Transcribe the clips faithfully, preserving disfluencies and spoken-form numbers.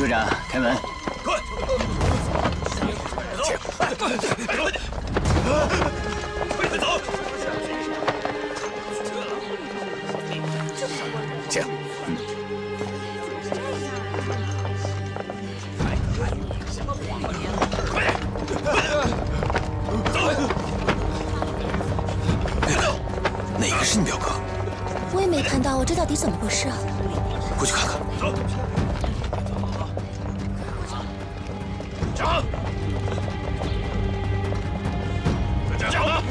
队长，开门！快走！请。嗯。快点！走！哪个是你表哥？我也没看到，我这到底怎么回事啊？过去看看。走。 长，长，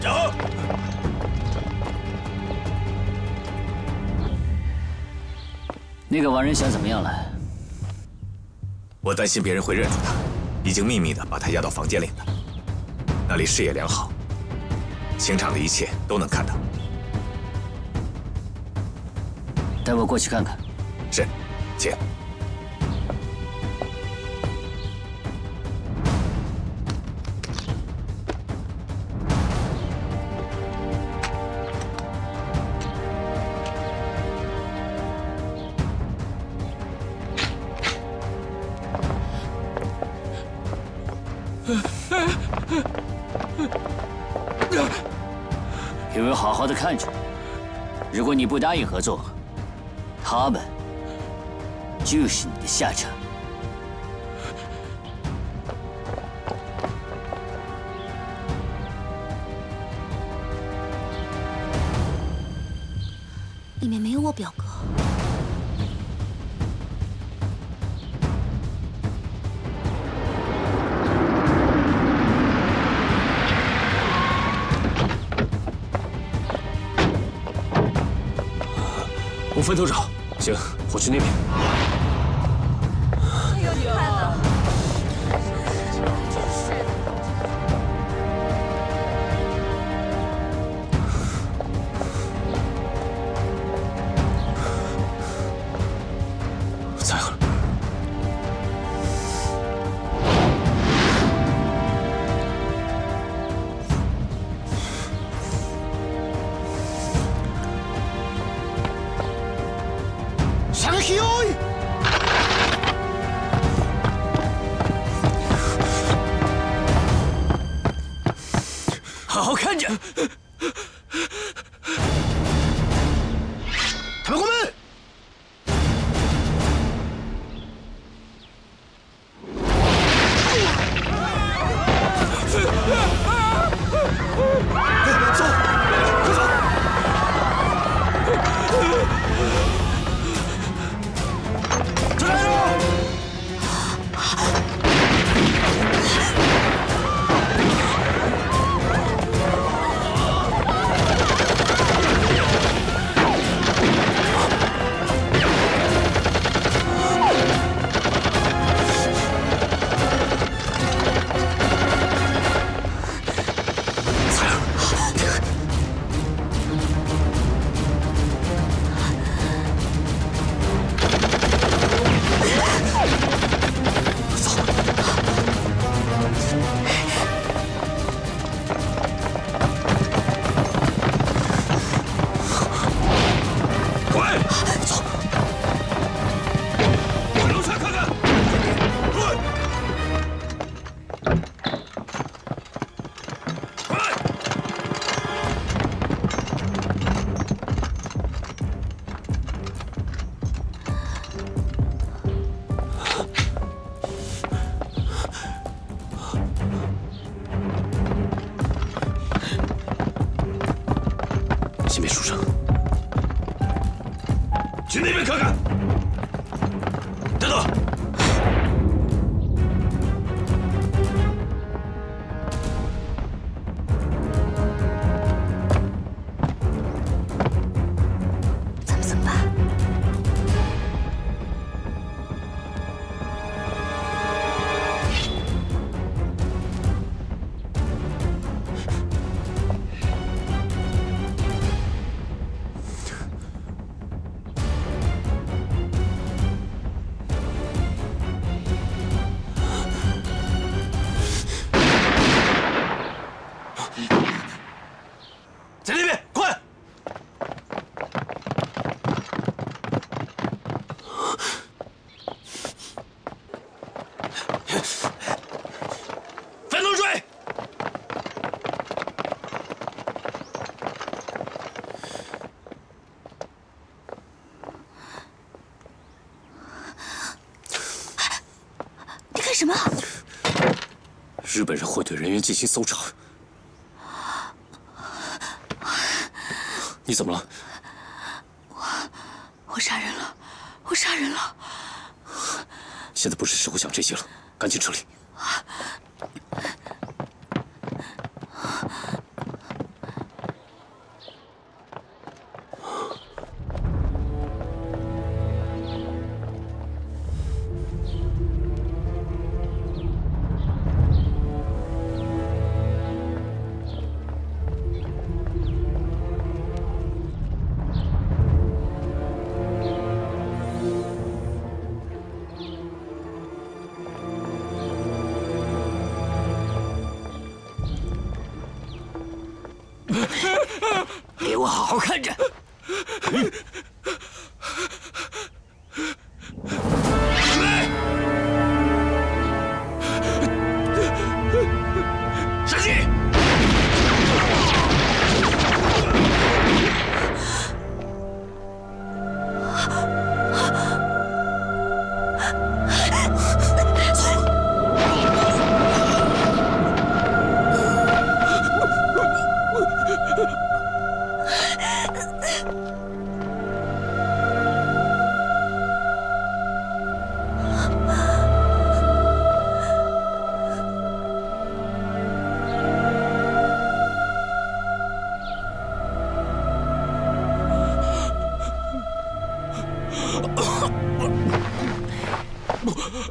长，那个王仁祥怎么样了？我担心别人会认出他，已经秘密的把他押到房间里了。那里视野良好，刑场的一切都能看到。带我过去看看。是，请。 给我好好的看着，如果你不答应合作，他们就是你的下场。里面没有我表哥。 五分头找，行，我去那边。哎呦，你看了！我猜好了。好好看着，他们关门。走，快走！出来了。 先别出声，去那边看看。等等，咱们怎么办？干什么？日本人会对人员进行搜查。你怎么了？我我杀人了，我杀人了。现在不是时候想这些了，赶紧撤离。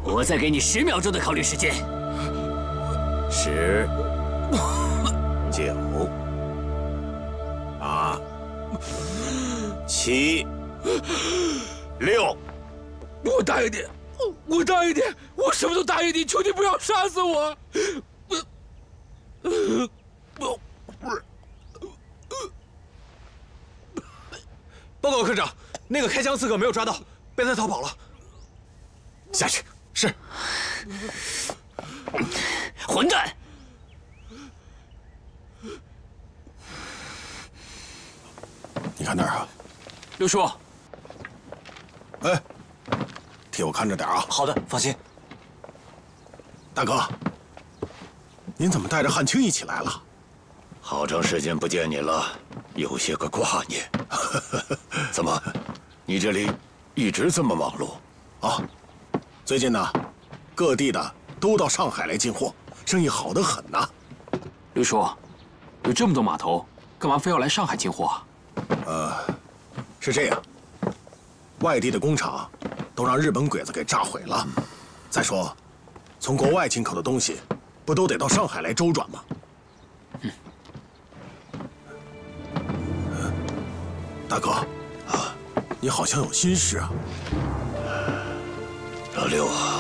我再给你十秒钟的考虑时间，十、九、八、七、六。我答应你，我答应你，我什么都答应你，求你不要杀死我。报告科长，那个开枪刺客没有抓到，被他逃跑了。下去。 是，混蛋！你看那儿啊，刘叔。哎，替我看着点啊。好的，放心。大哥，您怎么带着汉卿一起来了？好长时间不见你了，有些个挂念。怎么，你这里一直这么忙碌啊？ 最近呢，各地的都到上海来进货，生意好得很呐。刘叔，有这么多码头，干嘛非要来上海进货啊？呃，是这样，外地的工厂都让日本鬼子给炸毁了。再说，从国外进口的东西，不都得到上海来周转吗？嗯。大哥，啊，你好像有心事啊。 老六啊，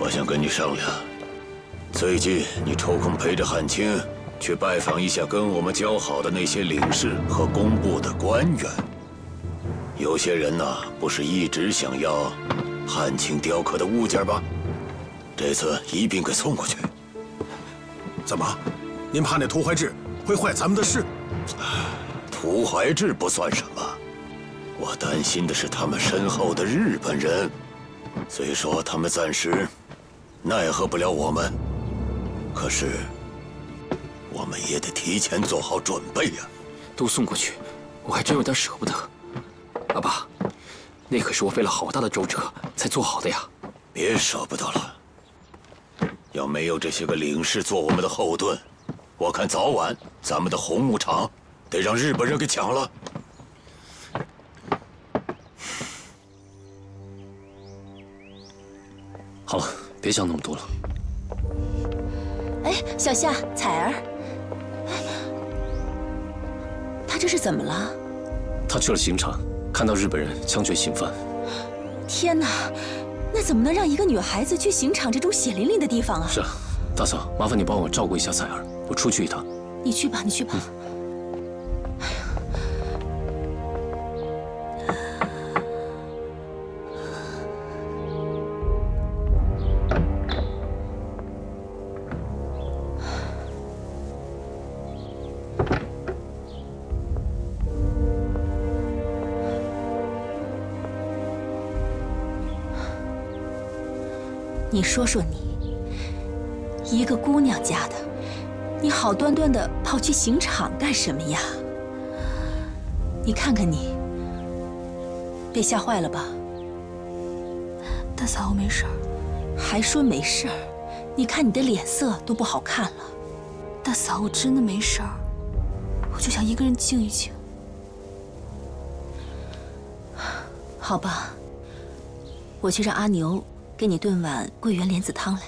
我想跟你商量，最近你抽空陪着汉卿去拜访一下跟我们交好的那些领事和工部的官员。有些人呢，不是一直想要汉卿雕刻的物件吧？这次一并给送过去。怎么，您怕那涂怀志会坏咱们的事？涂怀志不算什么，我担心的是他们身后的日本人。 虽说他们暂时奈何不了我们，可是我们也得提前做好准备呀。都送过去，我还真有点舍不得。阿爸，那可是我费了好大的周折才做好的呀。别舍不得了，要没有这些个领事做我们的后盾，我看早晚咱们的红木厂得让日本人给抢了。 好了，别想那么多了。哎，小夏，彩儿，他这是怎么了？他去了刑场，看到日本人枪决刑犯。天哪，那怎么能让一个女孩子去刑场这种血淋淋的地方啊？是啊，大嫂，麻烦你帮我照顾一下彩儿，我出去一趟。你去吧，你去吧。嗯 你说说你，一个姑娘家的，你好端端的跑去刑场干什么呀？你看看你，被吓坏了吧？大嫂，我没事儿。还说没事儿？你看你的脸色都不好看了。大嫂，我真的没事儿，我就想一个人静一静。好吧，我去让阿牛给你炖碗桂圆莲子汤来。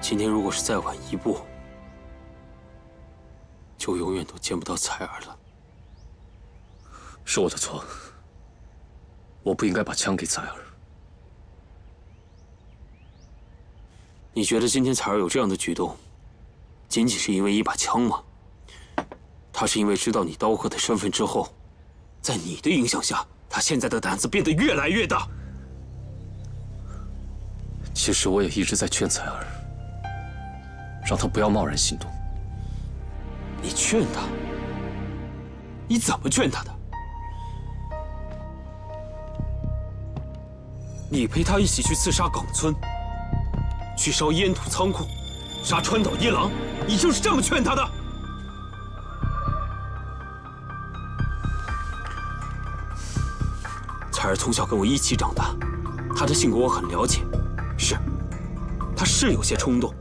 今天如果是再晚一步，就永远都见不到彩儿了。是我的错，我不应该把枪给彩儿。你觉得今天彩儿有这样的举动，仅仅是因为一把枪吗？她是因为知道你刀客的身份之后，在你的影响下，她现在的胆子变得越来越大。其实我也一直在劝彩儿。 让他不要贸然行动。你劝他？你怎么劝他的？你陪他一起去刺杀岗村，去烧烟土仓库，杀川岛一郎，你就是这么劝他的？彩儿从小跟我一起长大，她的性格我很了解，是，她是有些冲动。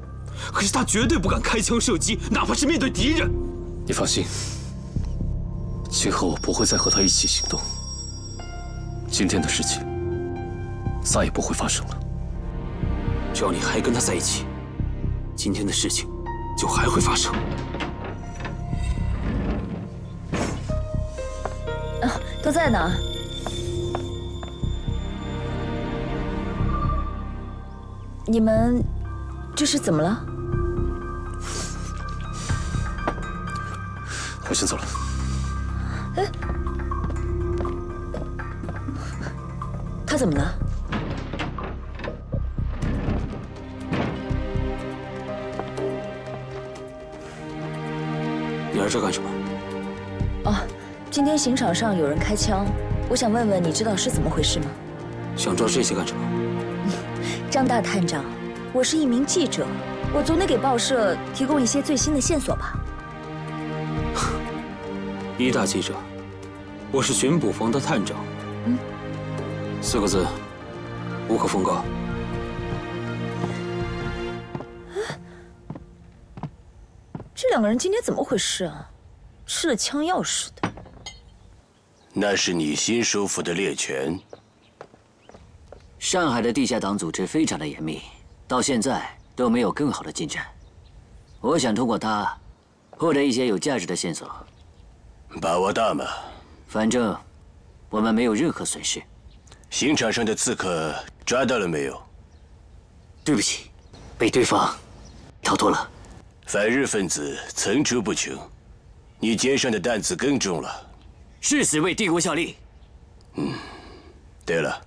可是他绝对不敢开枪射击，哪怕是面对敌人。你放心，今后我不会再和他一起行动。今天的事情再也不会发生了。只要你还跟他在一起，今天的事情就还会发生。啊，都在呢。 你们。 这是怎么了？我先走了。哎，他怎么了？你来这干什么？哦，今天刑场上有人开枪，我想问问你知道是怎么回事吗？想知道这些干什么？张大探长。 我是一名记者，我总得给报社提供一些最新的线索吧。一大记者，我是巡捕房的探长。嗯，四个字，无可奉告。这两个人今天怎么回事啊？吃了枪药似的。那是你新收服的猎犬。上海的地下党组织非常的严密。 到现在都没有更好的进展，我想通过他获得一些有价值的线索。把握大嘛，反正我们没有任何损失。刑场上的刺客抓到了没有？对不起，被对方逃脱了。反日分子层出不穷，你肩上的担子更重了。誓死为帝国效力。嗯，对了，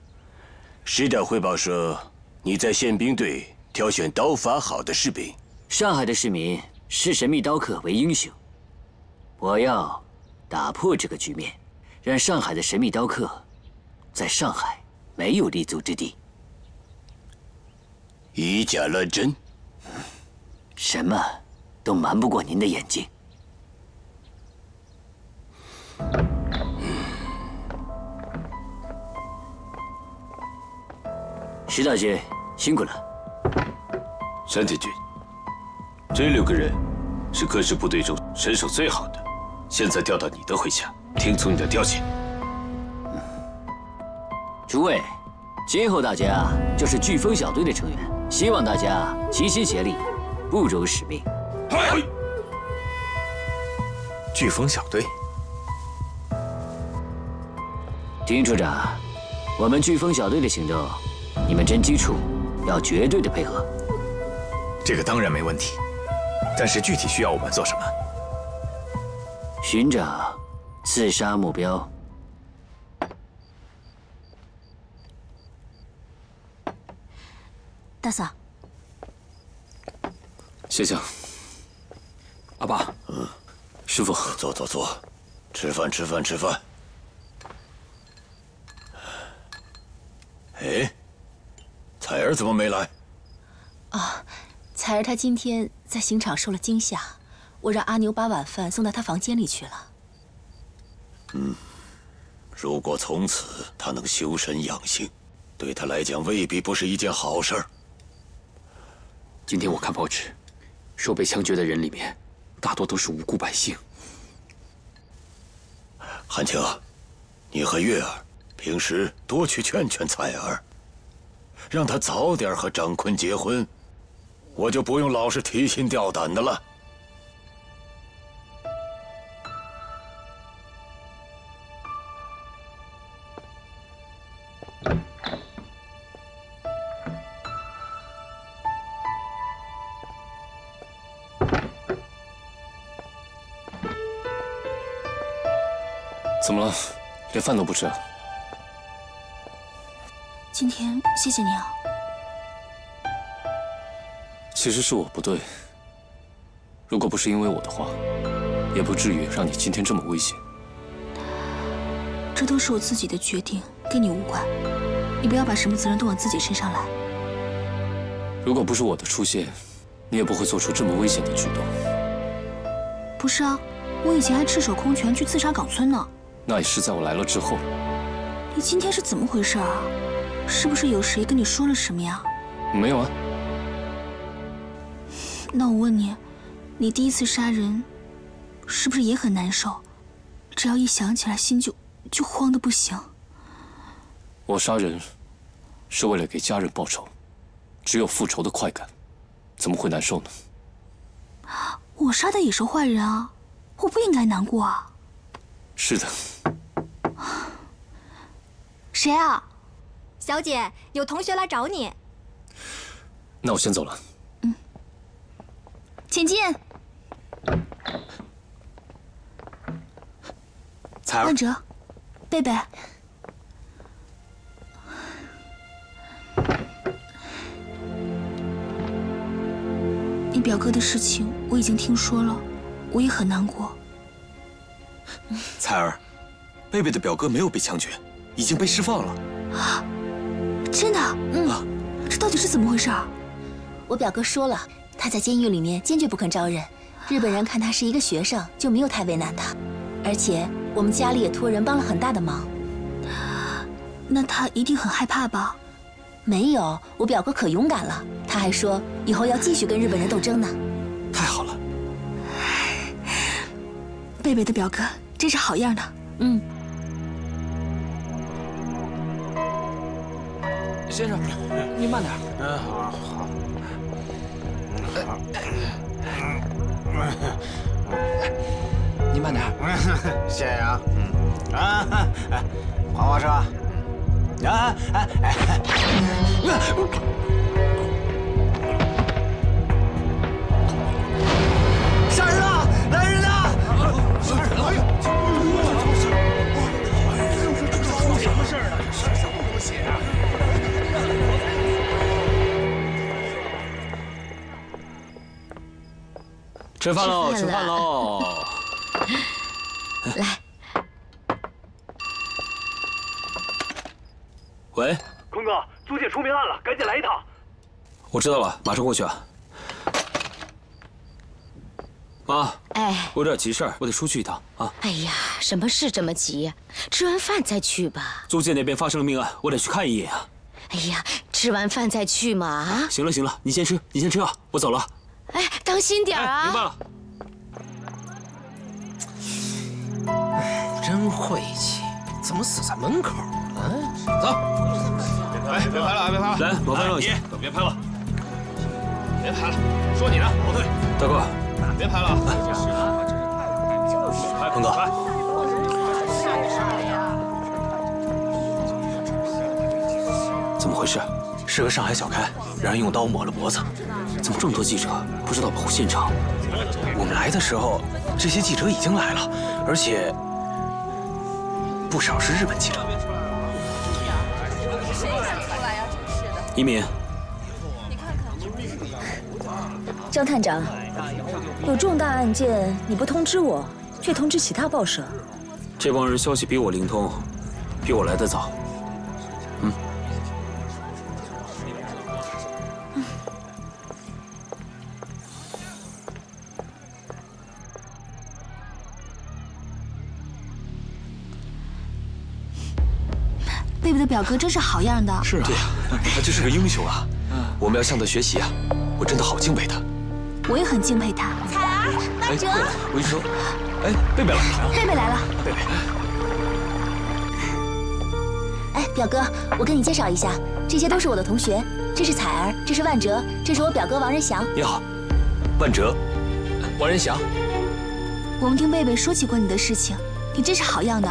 师长汇报说。 你在宪兵队挑选刀法好的士兵。上海的市民视神秘刀客为英雄，我要打破这个局面，让上海的神秘刀客在上海没有立足之地。以假乱真，什么都瞒不过您的眼睛。石大军。辛苦了。山田君，这六个人是各支部队中身手最好的，现在调到你的麾下，听从你的调遣。嗯、诸位，今后大家就是飓风小队的成员，希望大家齐心协力，不辱使命。嗨！飓风小队，丁处长，我们飓风小队的行动，你们侦缉处要绝对的配合。这个当然没问题，但是具体需要我们做什么？寻找刺杀目标。大嫂，谢谢。阿爸，嗯，师傅，坐坐坐，吃饭吃饭吃饭。哎，彩儿怎么没来？哦，彩儿她今天在刑场受了惊吓。 我让阿牛把晚饭送到他房间里去了。嗯，如果从此他能修身养性，对他来讲未必不是一件好事儿。今天我看报纸，说被枪决的人里面，大多都是无辜百姓。韩青，你和月儿平时多去劝劝彩儿，让她早点和张坤结婚，我就不用老是提心吊胆的了。 怎么了？连饭都不吃啊？今天谢谢你啊。其实是我不对，如果不是因为我的话，也不至于让你今天这么危险。这都是我自己的决定，跟你无关。你不要把什么责任都往自己身上来。如果不是我的出现，你也不会做出这么危险的举动。不是啊，我以前还赤手空拳去刺杀冈村呢。 那也是在我来了之后。你今天是怎么回事啊？是不是有谁跟你说了什么呀？没有啊。那我问你，你第一次杀人，是不是也很难受？只要一想起来，心就就慌得不行。我杀人是为了给家人报仇，只有复仇的快感，怎么会难受呢？我杀的也是坏人啊，我不应该难过啊。 是的。谁啊，小姐，有同学来找你。那我先走了。嗯，请进。彩儿、万哲、贝贝，你表哥的事情我已经听说了，我也很难过。 彩儿，贝贝的表哥没有被枪决，已经被释放了。啊，真的？嗯、啊，这到底是怎么回事啊？我表哥说了，他在监狱里面坚决不肯招认。日本人看他是一个学生，就没有太为难他。而且我们家里也托人帮了很大的忙。那他一定很害怕吧？没有，我表哥可勇敢了。他还说以后要继续跟日本人斗争呢。太好了。 贝贝的表哥真是好样的，嗯。先生，您慢点。嗯，好，好。好。您慢点。谢谢啊。嗯。啊，哎，还我车。啊，哎哎哎！杀人了！来人了！ 杀人了！哎呦，这出什么事儿了？这是什么东西啊？吃饭喽！吃饭喽！来。喂，坤哥，租界出命案了，赶紧来一趟。我知道了，马上过去啊。 妈，哎，我有点急事儿，我得出去一趟啊！哎呀，什么事这么急？吃完饭再去吧。租界那边发生了命案，我得去看一眼啊。哎呀，吃完饭再去嘛啊！行了行了，你先吃，你先吃啊，我走了。哎，当心点啊！哎、明白了。哎，真晦气，怎么死在门口了？走，哎，别拍了啊，别拍了！来，我拍我去，别拍了，别拍了，说你呢，后退。大哥，别拍了啊！就是，鹏哥。 怎么回事？是个上海小开，让人用刀抹了脖子。怎么这么多记者不知道保护现场？我们来的时候，这些记者已经来了，而且不少是日本记者。谁敢出来呀？真是的。一鸣，你看看。张探长，有重大案件你不通知我，却通知其他报社。这帮人消息比我灵通，比我来得早。 贝贝的表哥真是好样的！是啊，对呀，他真是个英雄啊！我们要向他学习啊！我真的好敬佩他。我也很敬佩他。彩儿，大哲，我跟你说，哎，贝贝来了！贝贝来了！贝贝。哎，表哥，我跟你介绍一下，这些都是我的同学。这是彩儿，这是万哲，这是我表哥王仁祥。你好，万哲，王仁祥。我们听贝贝说起过你的事情，你真是好样的。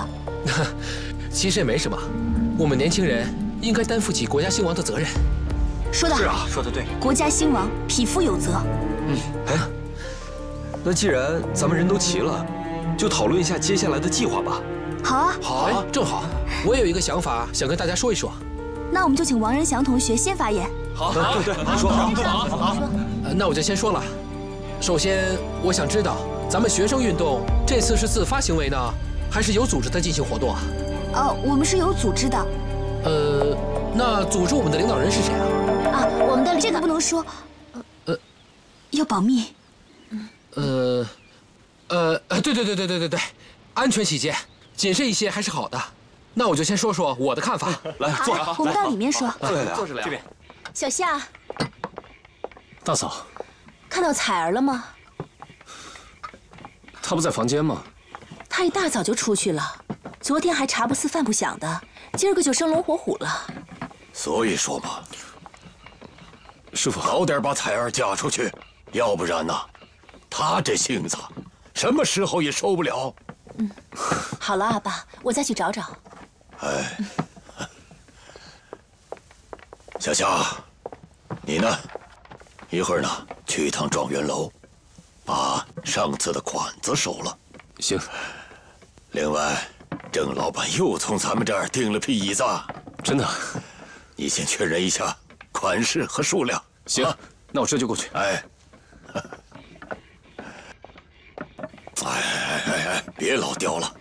其实也没什么。 我们年轻人应该担负起国家兴亡的责任。说得好，是啊，说得对。国家兴亡，匹夫有责。嗯，哎，那既然咱们人都齐了，就讨论一下接下来的计划吧。好啊，好啊，正好，我也有一个想法想跟大家说一说。那我们就请王仁祥同学先发言。好，对对，你说，好，好，好。那我就先说了。首先，我想知道咱们学生运动这次是自发行为呢，还是有组织的进行活动啊？ 哦，我们是有组织的。呃，那组织我们的领导人是谁啊？啊，我们的这个不能说，呃，要保密。呃，呃，对对对对对对对，安全起见，谨慎一些还是好的。那我就先说说我的看法。来，坐着，我们到里面说。坐着聊，这边。小夏，大嫂，看到彩儿了吗？她不在房间吗？她一大早就出去了。 昨天还茶不思饭不想的，今儿个就生龙活虎了。所以说嘛，师傅早点把彩儿嫁出去，要不然呢、啊，她这性子，什么时候也受不了。嗯，好了，阿爸，我再去找找。哎，小夏，你呢？一会儿呢，去一趟状元楼，把上次的款子收了。行。另外。 郑老板又从咱们这儿订了批椅子，真的。你先确认一下款式和数量。行，那我这就过去。哎，哎哎哎哎，别老刁了。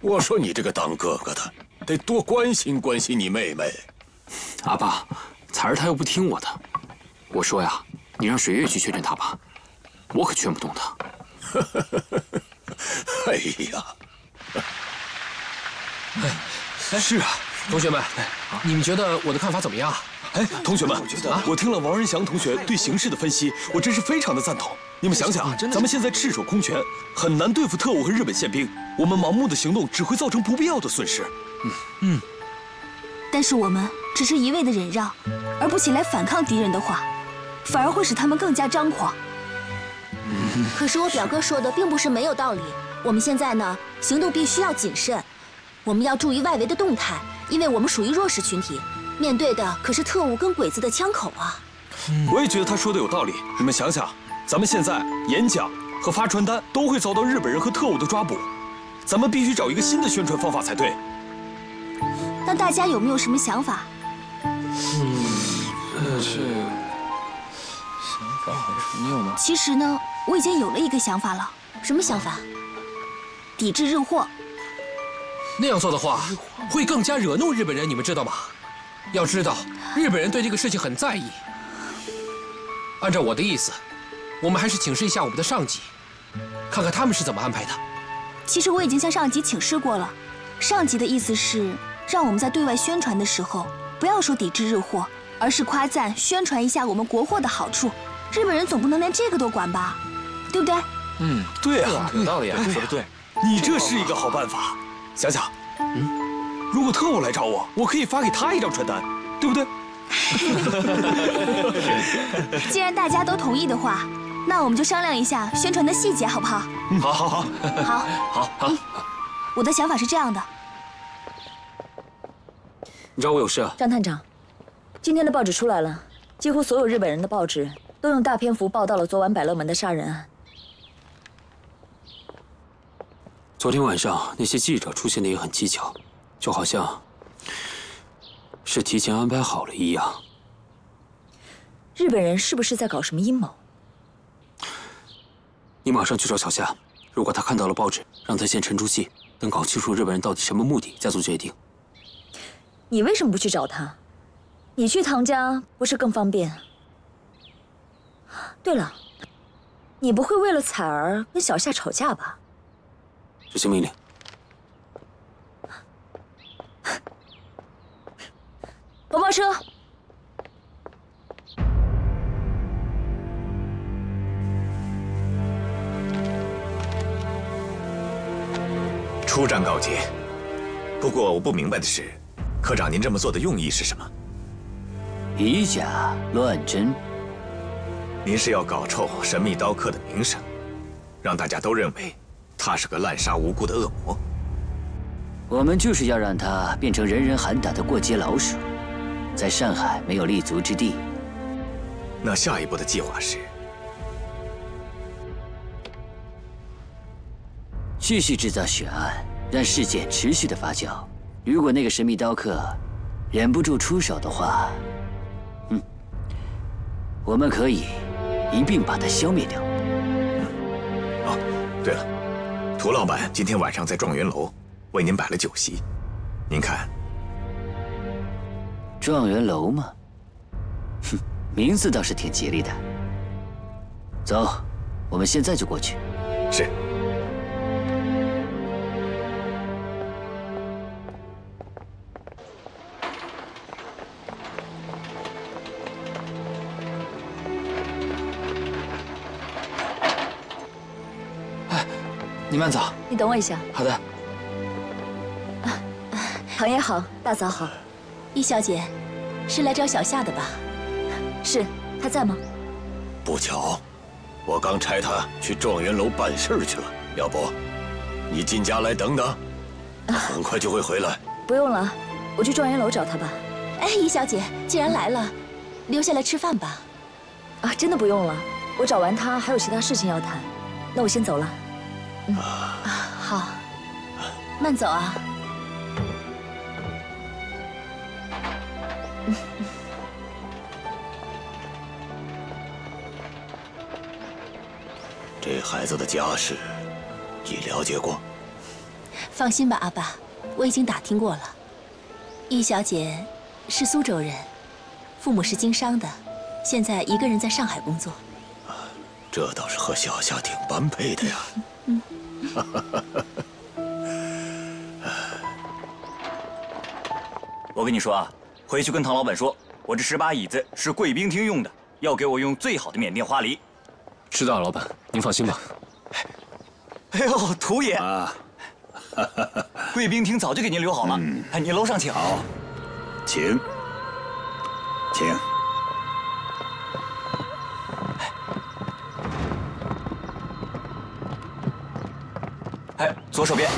我说你这个当哥哥的，得多关心关心你妹妹。阿爸，彩儿她又不听我的。我说呀，你让水月去劝劝她吧，我可劝不动她。哎呀！ 哎，是啊，同学们，你们觉得我的看法怎么样？哎，同学们，我觉得我听了王仁祥同学对形势的分析，我真是非常的赞同。你们想想，咱们现在赤手空拳，很难对付特务和日本宪兵，我们盲目的行动只会造成不必要的损失。嗯嗯。但是我们只是一味的忍让，而不起来反抗敌人的话，反而会使他们更加张狂。可是我表哥说的并不是没有道理。我们现在呢，行动必须要谨慎。 我们要注意外围的动态，因为我们属于弱势群体，面对的可是特务跟鬼子的枪口啊！我也觉得他说的有道理。你们想想，咱们现在演讲和发传单都会遭到日本人和特务的抓捕，咱们必须找一个新的宣传方法才对。那大家有没有什么想法？嗯，这想法有什么用呢？其实呢，我已经有了一个想法了。什么想法？抵制日货。 那样做的话，会更加惹怒日本人，你们知道吗？要知道，日本人对这个事情很在意。按照我的意思，我们还是请示一下我们的上级，看看他们是怎么安排的。其实我已经向上级请示过了，上级的意思是让我们在对外宣传的时候，不要说抵制日货，而是夸赞、宣传一下我们国货的好处。日本人总不能连这个都管吧，对不对？嗯，对啊，有道理啊，说的对。你这是一个好办法。想想，嗯，如果特务来找我，我可以发给他一张传单，对不对？既然大家都同意的话，那我们就商量一下宣传的细节，好不好？好好好，好，好好。我的想法是这样的。 你找我有事啊，张探长。今天的报纸出来了，几乎所有日本人的报纸都用大篇幅报道了昨晚百乐门的杀人案。昨天晚上那些记者出现的也很蹊跷，就好像是提前安排好了一样。日本人是不是在搞什么阴谋？你马上去找小夏，如果他看到了报纸，让他先沉住气，等搞清楚日本人到底什么目的，再做决定。 你为什么不去找他？你去唐家不是更方便？对了，你不会为了彩儿跟小夏吵架吧？执行命令。黄包车。 出战告捷，不过我不明白的是。 科长，您这么做的用意是什么？以假乱真。您是要搞臭神秘刀客的名声，让大家都认为他是个滥杀无辜的恶魔。我们就是要让他变成人人喊打的过街老鼠，在上海没有立足之地。那下一步的计划是？继续制造血案，让事件持续的发酵。 如果那个神秘刀客忍不住出手的话，嗯，我们可以一并把他消灭掉。嗯，哦，对了，涂老板今天晚上在状元楼为您摆了酒席，您看。状元楼吗？哼，名字倒是挺吉利的。走，我们现在就过去。是。 你慢走，你等我一下。好的。啊，唐爷好，大嫂好，易小姐，是来找小夏的吧？是，她在吗？不巧，我刚差她去状元楼办事去了。要不，你进家来等等，很快就会回来。啊、不用了，我去状元楼找她吧。哎，易小姐，既然来了，留下来吃饭吧。啊，真的不用了，我找完她还有其他事情要谈，那我先走了。 嗯、啊，好，慢走啊。这孩子的家世，你了解过？放心吧，阿爸，我已经打听过了。易小姐是苏州人，父母是经商的，现在一个人在上海工作。啊，这倒是和小夏挺般配的呀。嗯。 我跟你说啊，回去跟唐老板说，我这十把椅子是贵宾厅用的，要给我用最好的缅甸花梨。知道了，老板，您放心吧。哎呦，涂爷，啊、贵宾厅早就给您留好了，嗯、哎，您楼上请。好，请，请。 哎，左手边。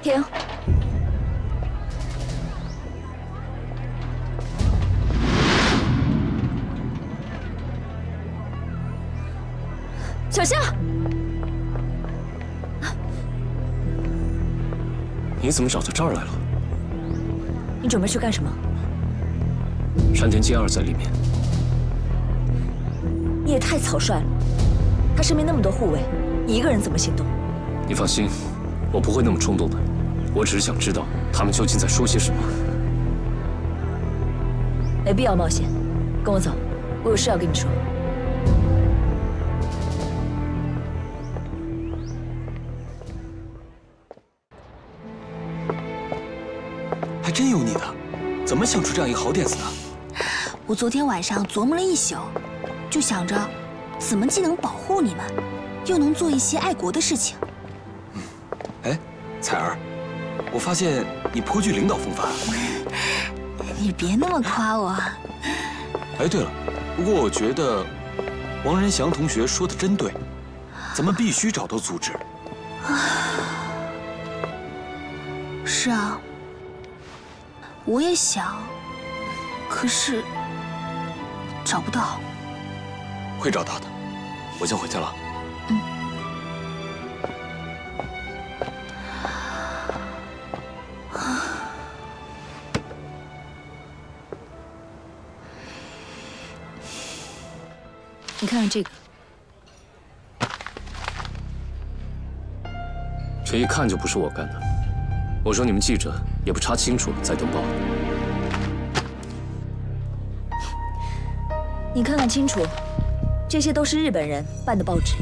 停。小夏，你怎么找到这儿来了？ 你准备去干什么？山田健二在里面。你也太草率了，他身边那么多护卫，你一个人怎么行动？你放心，我不会那么冲动的。我只是想知道他们究竟在说些什么。没必要冒险，跟我走。我有事要跟你说。还真有你的，怎么想出这样一个好点子的？我昨天晚上琢磨了一宿，就想着怎么既能保护你们，又能做一些爱国的事情。嗯，哎，彩儿，我发现你颇具领导风范。你别那么夸我。 哎，对了，不过我觉得王仁祥同学说的真对，咱们必须找到组织。是啊，我也想，可是找不到。会找到的，我先回去了。嗯。啊。 你看看这个，这一看就不是我干的。我说你们记者也不查清楚再登报。你看看清楚，这些都是日本人办的报纸。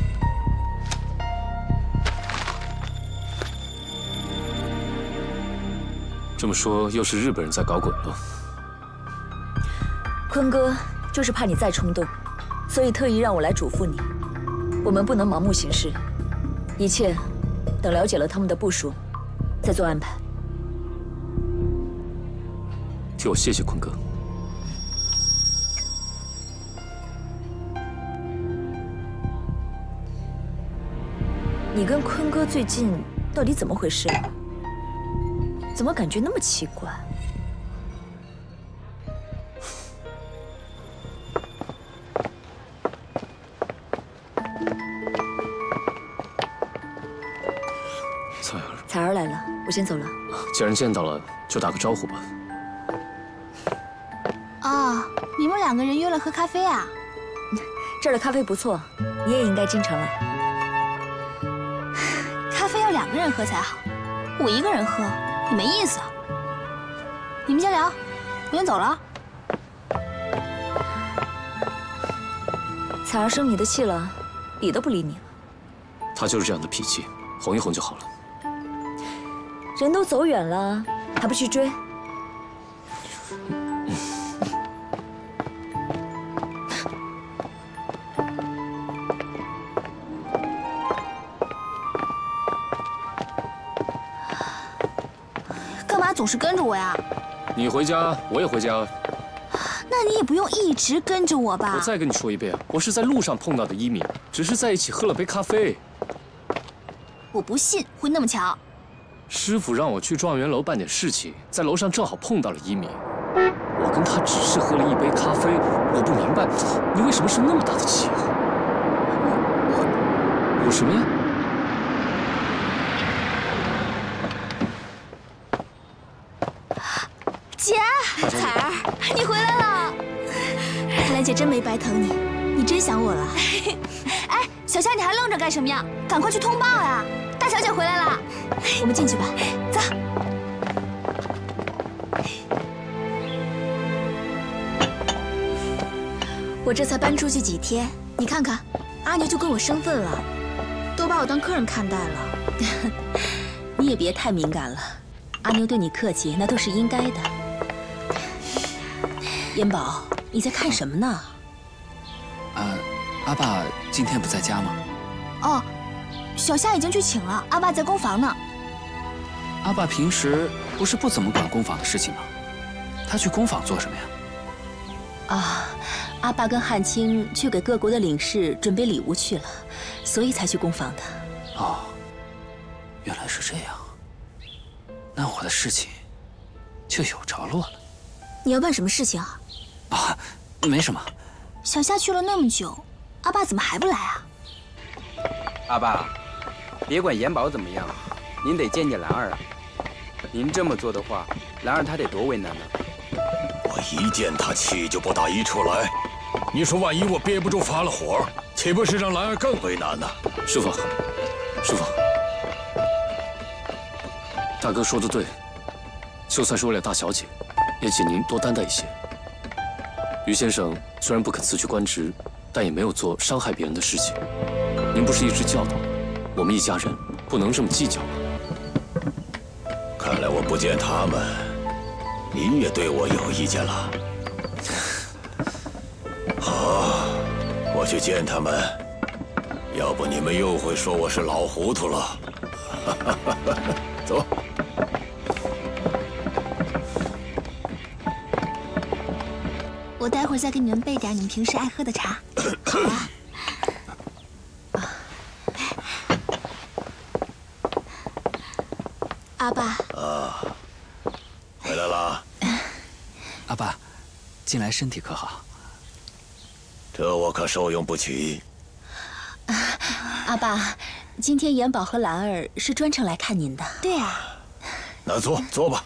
这么说，又是日本人在搞滚乱。坤哥就是怕你再冲动。 所以特意让我来嘱咐你，我们不能盲目行事，一切等了解了他们的部署，再做安排。替我谢谢坤哥。你跟坤哥最近到底怎么回事？怎么感觉那么奇怪？ 彩儿来了，我先走了。既然见到了，就打个招呼吧。哦，你们两个人约了喝咖啡啊？这儿的咖啡不错，你也应该经常来。咖啡要两个人喝才好，我一个人喝也没意思。你们先聊，我先走了。彩儿生你的气了，理都不理你了。她就是这样的脾气，哄一哄就好了。 人都走远了，还不去追？干嘛总是跟着我呀？你回家，我也回家。那你也不用一直跟着我吧？我再跟你说一遍，我是在路上碰到的一米，只是在一起喝了杯咖啡。我不信会那么巧。 师傅让我去状元楼办点事情，在楼上正好碰到了一米。我跟他只是喝了一杯咖啡，我不明白你为什么生那么大的气啊！我我有什么呀？姐，彩儿，你回来了。看来姐真没白疼你，你真想我了。哎，小夏，你还愣着干什么呀？赶快去通报呀！大小姐回来了。 我们进去吧，走。我这才搬出去几天，你看看，阿牛就跟我生分了，都把我当客人看待了。你也别太敏感了，阿牛对你客气那都是应该的。延宝，你在看什么呢？啊，阿爸今天不在家吗？哦，小夏已经去请了，阿爸在工房呢。 阿爸平时不是不怎么管工坊的事情吗？他去工坊做什么呀？啊，阿爸跟汉卿去给各国的领事准备礼物去了，所以才去工坊的。哦，原来是这样。那我的事情就有着落了。你要办什么事情啊？啊，没什么。小夏去了那么久，阿爸怎么还不来啊？阿爸，别管延宝怎么样，您得见见兰儿啊。 您这么做的话，兰儿她得多为难呢。我一见他气就不打一处来，你说万一我憋不住发了火，岂不是让兰儿更为难呢？师傅，师傅，大哥说的对，就算是为了大小姐，也请您多担待一些。于先生虽然不肯辞去官职，但也没有做伤害别人的事情。您不是一直教导我们一家人不能这么计较吗？看来我不见他们，您也对我有意见了。好，我去见他们，要不你们又会说我是老糊涂了。走。 我待会儿再给你们备点你们平时爱喝的茶。阿爸。啊，回来了。阿爸，近来身体可好？这我可受用不起。啊、阿爸，今天元宝和兰儿是专程来看您的。对啊。那坐坐吧，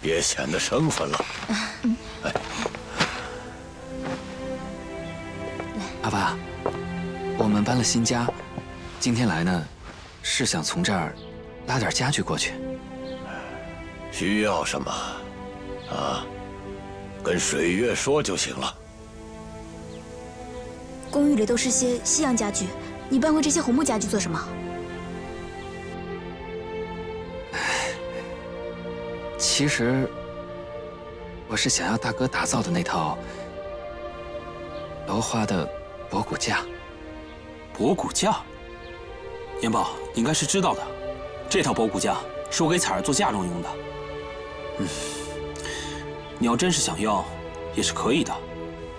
别显得生分了。嗯 阿爸，我们搬了新家，今天来呢，是想从这儿拉点家具过去。需要什么？啊，跟水月说就行了。公寓里都是些西洋家具，你搬回这些红木家具做什么？其实，我是想要大哥打造的那套楼花的 博古架，博古架，元宝，你应该是知道的。这套博古架是我给彩儿做嫁妆用的。嗯，你要真是想要，也是可以的，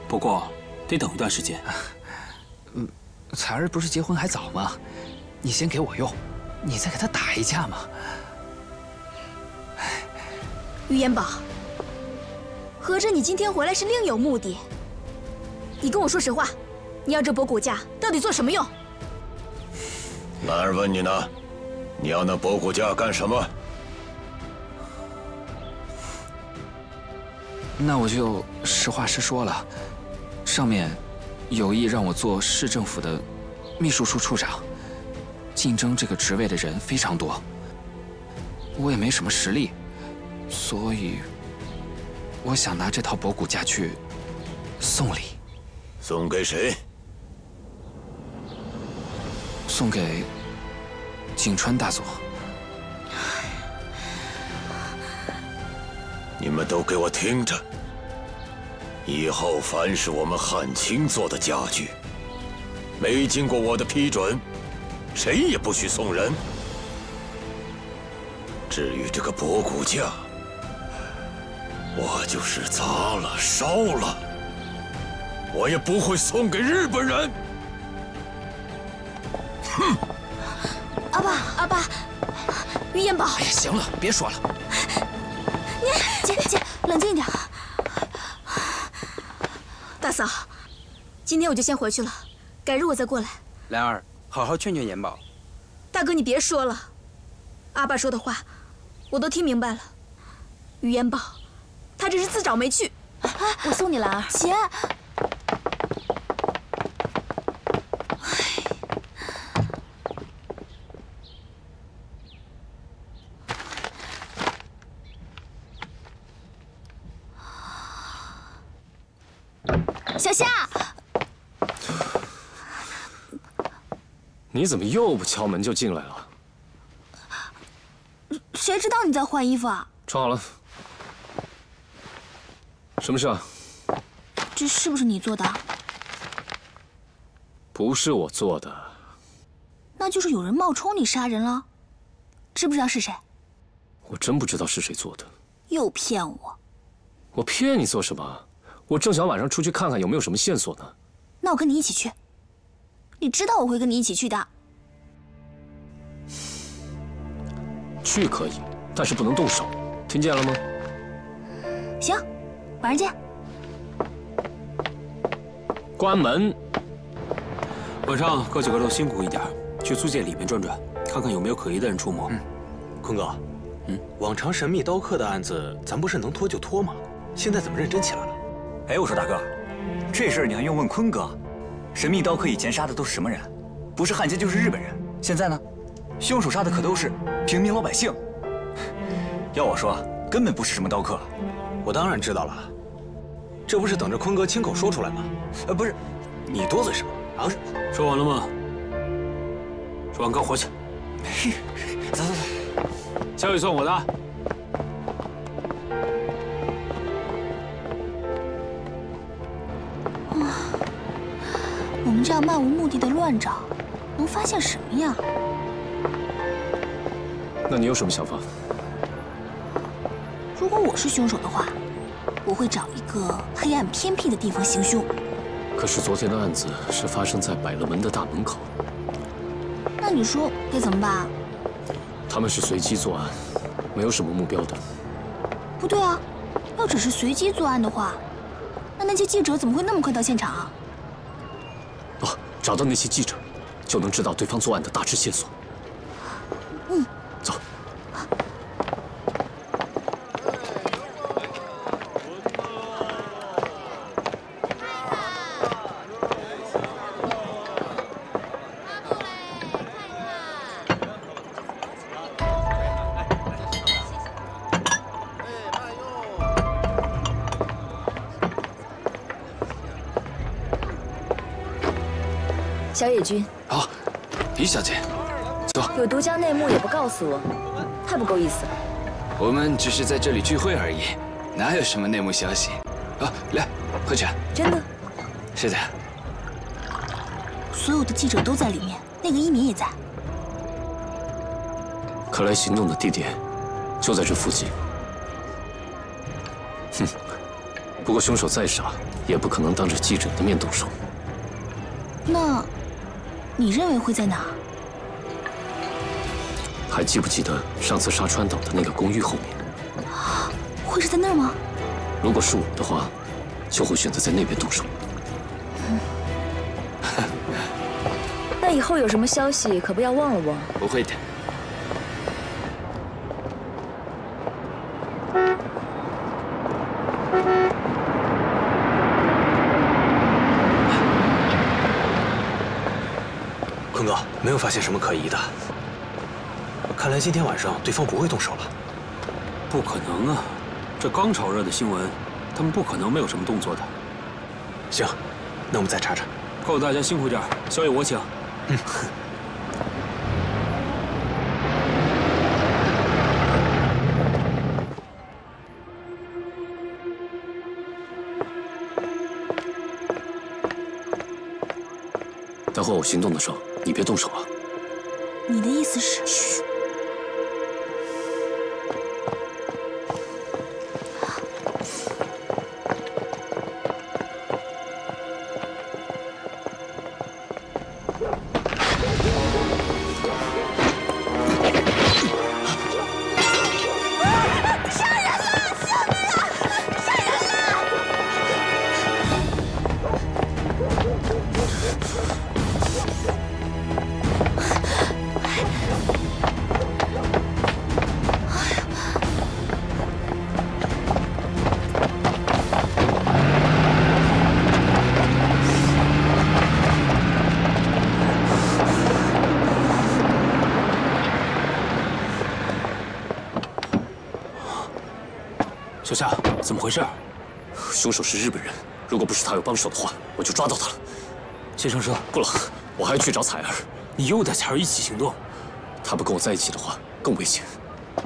不过得等一段时间。嗯，彩儿不是结婚还早吗？你先给我用，你再给她打一架嘛。于元宝，合着你今天回来是另有目的？你跟我说实话。 你要这博古架到底做什么用？兰儿问你呢，你要那博古架干什么？那我就实话实说了，上面有意让我做市政府的秘书处处长，竞争这个职位的人非常多，我也没什么实力，所以我想拿这套博古架去送礼，送给谁？ 送给景川大佐。你们都给我听着！以后凡是我们汉卿做的家具，没经过我的批准，谁也不许送人。至于这个博古架，我就是砸了、烧了，我也不会送给日本人。 哼！阿爸，阿爸，于彦宝！哎呀，行了，别说了。你姐姐，冷静一点。大嫂，今天我就先回去了，改日我再过来。兰儿，好好劝劝彦宝。大哥，你别说了，阿爸说的话我都听明白了。于彦宝，他这是自找没趣。我送你兰儿。姐。 小夏，你怎么又不敲门就进来了？谁知道你在换衣服啊？穿好了。什么事啊？这是不是你做的？不是我做的。那就是有人冒充你杀人了，知不知道是谁？我真不知道是谁做的。又骗我！我骗你做什么？ 我正想晚上出去看看有没有什么线索呢。那我跟你一起去，你知道我会跟你一起去的。去可以，但是不能动手，听见了吗？行，晚上见。关门。晚上哥几个都辛苦一点，去租界里面转转，看看有没有可疑的人出没。嗯，坤哥，嗯，往常神秘刀客的案子，咱不是能拖就拖吗？现在怎么认真起来了？ 哎，我说大哥，这事儿你还用问坤哥？神秘刀客以前杀的都是什么人？不是汉奸就是日本人。现在呢，凶手杀的可都是平民老百姓。要我说，根本不是什么刀客。我当然知道了，这不是等着坤哥亲口说出来吗？呃，不是，你多嘴什么啊？说完了吗？说完干活去。走走走，小雨算我的。 我们这样漫无目的的乱找，能发现什么呀？那你有什么想法？如果我是凶手的话，我会找一个黑暗偏僻的地方行凶。可是昨天的案子是发生在百乐门的大门口，那你说该怎么办啊？他们是随机作案，没有什么目标的。不对啊，要只是随机作案的话，那那些记者怎么会那么快到现场啊？ 找到那些记者，就能知道对方作案的大致线索。嗯，走。小野君，好，李小姐，走。有独家内幕也不告诉我，太不够意思了。我们只是在这里聚会而已，哪有什么内幕消息？啊，来，喝茶。真的？是的。所有的记者都在里面，那个一鸣也在。看来行动的地点就在这附近。哼，不过凶手再傻，也不可能当着记者的面动手。那。 你认为会在哪？还记不记得上次沙川岛的那个公寓后面？啊，会是在那儿吗？如果是我的话，就会选择在那边动手。嗯、那以后有什么消息，可不要忘了我。不会的。没有发现什么可疑的，看来今天晚上对方不会动手了。不可能啊，这刚炒热的新闻，他们不可能没有什么动作的。行，那我们再查查。告诉大家辛苦点，宵夜我请。嗯。 待会我行动的时候，你别动手啊！你的意思是？嘘。杀人了！救命啊！杀人了！ 小夏，怎么回事？凶手是日本人，如果不是他有帮手的话，我就抓到他了。谢生生，不了，我还去找彩儿。你又带彩儿一起行动？他不跟我在一起的话，更危险。那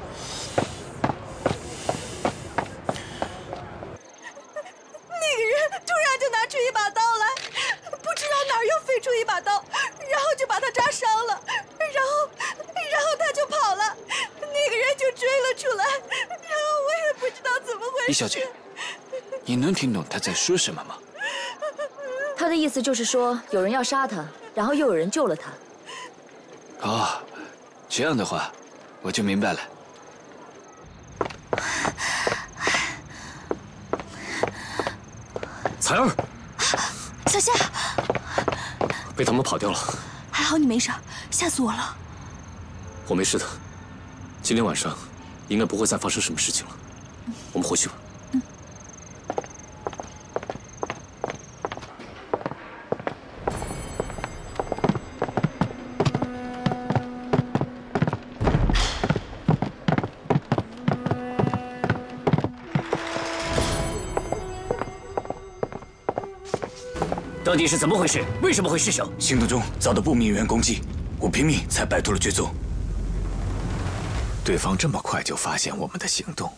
个人突然就拿出一把刀来，不知道哪儿又飞出一把刀，然后就把他扎伤了，然后，然后他就跑了，那个人就追了出来，然后我也不知道。 李小姐，你能听懂他在说什么吗？他的意思就是说，有人要杀他，然后又有人救了他。哦，这样的话，我就明白了。彩儿，小夏，被他们跑掉了。还好你没事，吓死我了。我没事的，今天晚上应该不会再发生什么事情了。 我们回去吧。嗯。到底是怎么回事？为什么会失守？行动中遭到不明原攻击，我拼命才摆脱了追踪。对方这么快就发现我们的行动，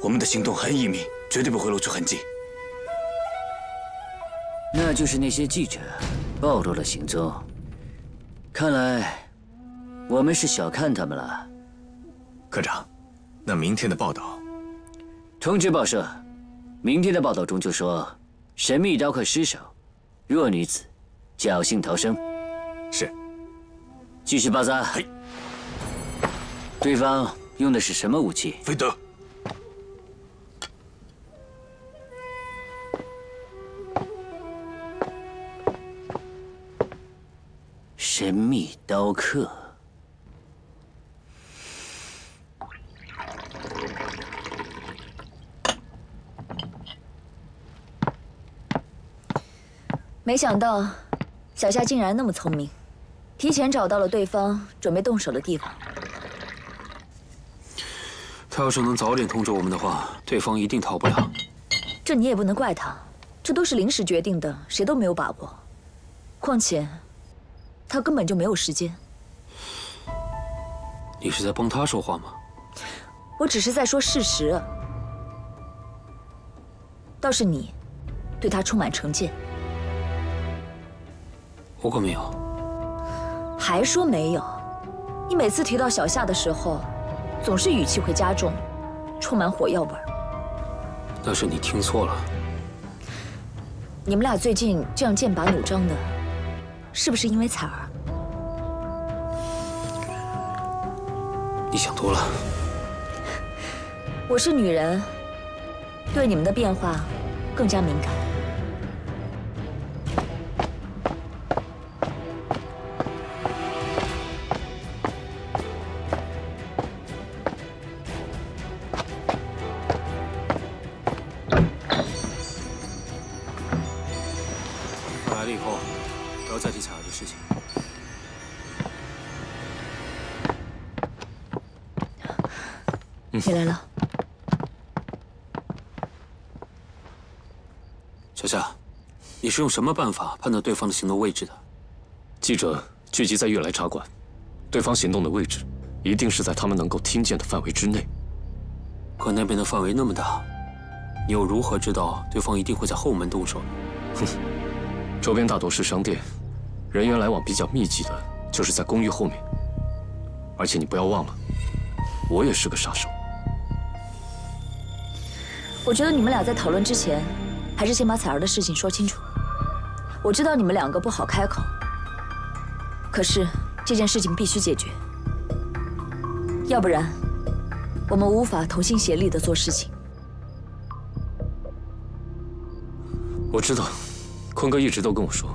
我们的行动很隐秘，绝对不会露出痕迹。那就是那些记者暴露了行踪，看来我们是小看他们了。科长，那明天的报道？通知报社，明天的报道中就说。 神秘刀客失手，弱女子侥幸逃生。是，继续包扎。嘿，对方用的是什么武器？飞德。神秘刀客。 没想到，小夏竟然那么聪明，提前找到了对方准备动手的地方。他要是能早点通知我们的话，对方一定逃不了。这你也不能怪他，这都是临时决定的，谁都没有把握。况且，他根本就没有时间。你是在帮他说话吗？我只是在说事实。倒是你，对他充满成见。 我可没有，还说没有。你每次提到小夏的时候，总是语气会加重，充满火药味。但是你听错了。你们俩最近这样剑拔弩张的，是不是因为彩儿？你想多了。我是女人，对你们的变化更加敏感。 你来了，小夏，你是用什么办法判断对方的行动位置的？记者聚集在悦来茶馆，对方行动的位置一定是在他们能够听见的范围之内。可那边的范围那么大，你又如何知道对方一定会在后门动手？哼，周边大多是商店，人员来往比较密集的就是在公寓后面。而且你不要忘了，我也是个杀手。 我觉得你们俩在讨论之前，还是先把彩儿的事情说清楚。我知道你们两个不好开口，可是这件事情必须解决，要不然我们无法同心协力的做事情。我知道，坤哥一直都跟我说，